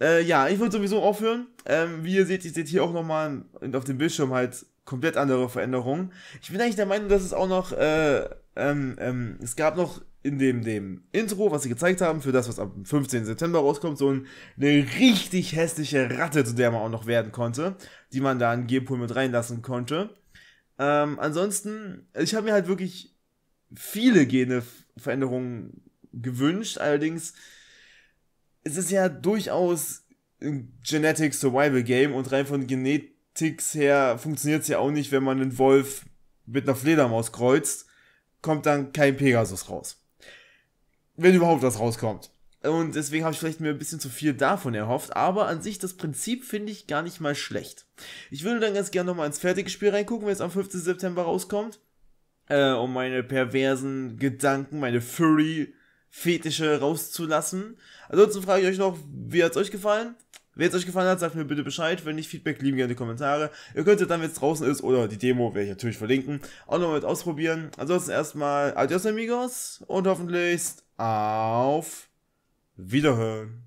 Äh, ja, ich würde sowieso aufhören. Ähm, wie ihr seht, ihr seht hier auch nochmal auf dem Bildschirm halt komplett andere Veränderungen. Ich bin eigentlich der Meinung, dass es auch noch, äh, ähm, ähm, es gab noch in dem, dem Intro, was sie gezeigt haben, für das, was am fünfzehnten September rauskommt, so ein, eine richtig hässliche Ratte, zu der man auch noch werden konnte, die man da in G-Pool mit reinlassen konnte. Ähm, ansonsten, ich habe mir halt wirklich viele Gene-Veränderungen gewünscht, allerdings... Es ist ja durchaus ein Genetic Survival Game und rein von Genetics her funktioniert es ja auch nicht, wenn man einen Wolf mit einer Fledermaus kreuzt, kommt dann kein Pegasus raus. Wenn überhaupt was rauskommt. Und deswegen habe ich vielleicht mir ein bisschen zu viel davon erhofft, aber an sich das Prinzip finde ich gar nicht mal schlecht. Ich würde dann ganz gerne nochmal ins fertige Spiel reingucken, wenn es am fünfzehnten September rauskommt, äh, um meine perversen Gedanken, meine Furry Fetische rauszulassen. Ansonsten frage ich euch noch, wie hat es euch gefallen? Wer es euch gefallen hat, sagt mir bitte Bescheid. Wenn nicht, Feedback lieben gerne in die Kommentare. Ihr könntet dann, wenn es draußen ist, oder die Demo, werde ich natürlich verlinken, auch noch mit ausprobieren. Ansonsten erstmal adios amigos und hoffentlich auf Wiederhören.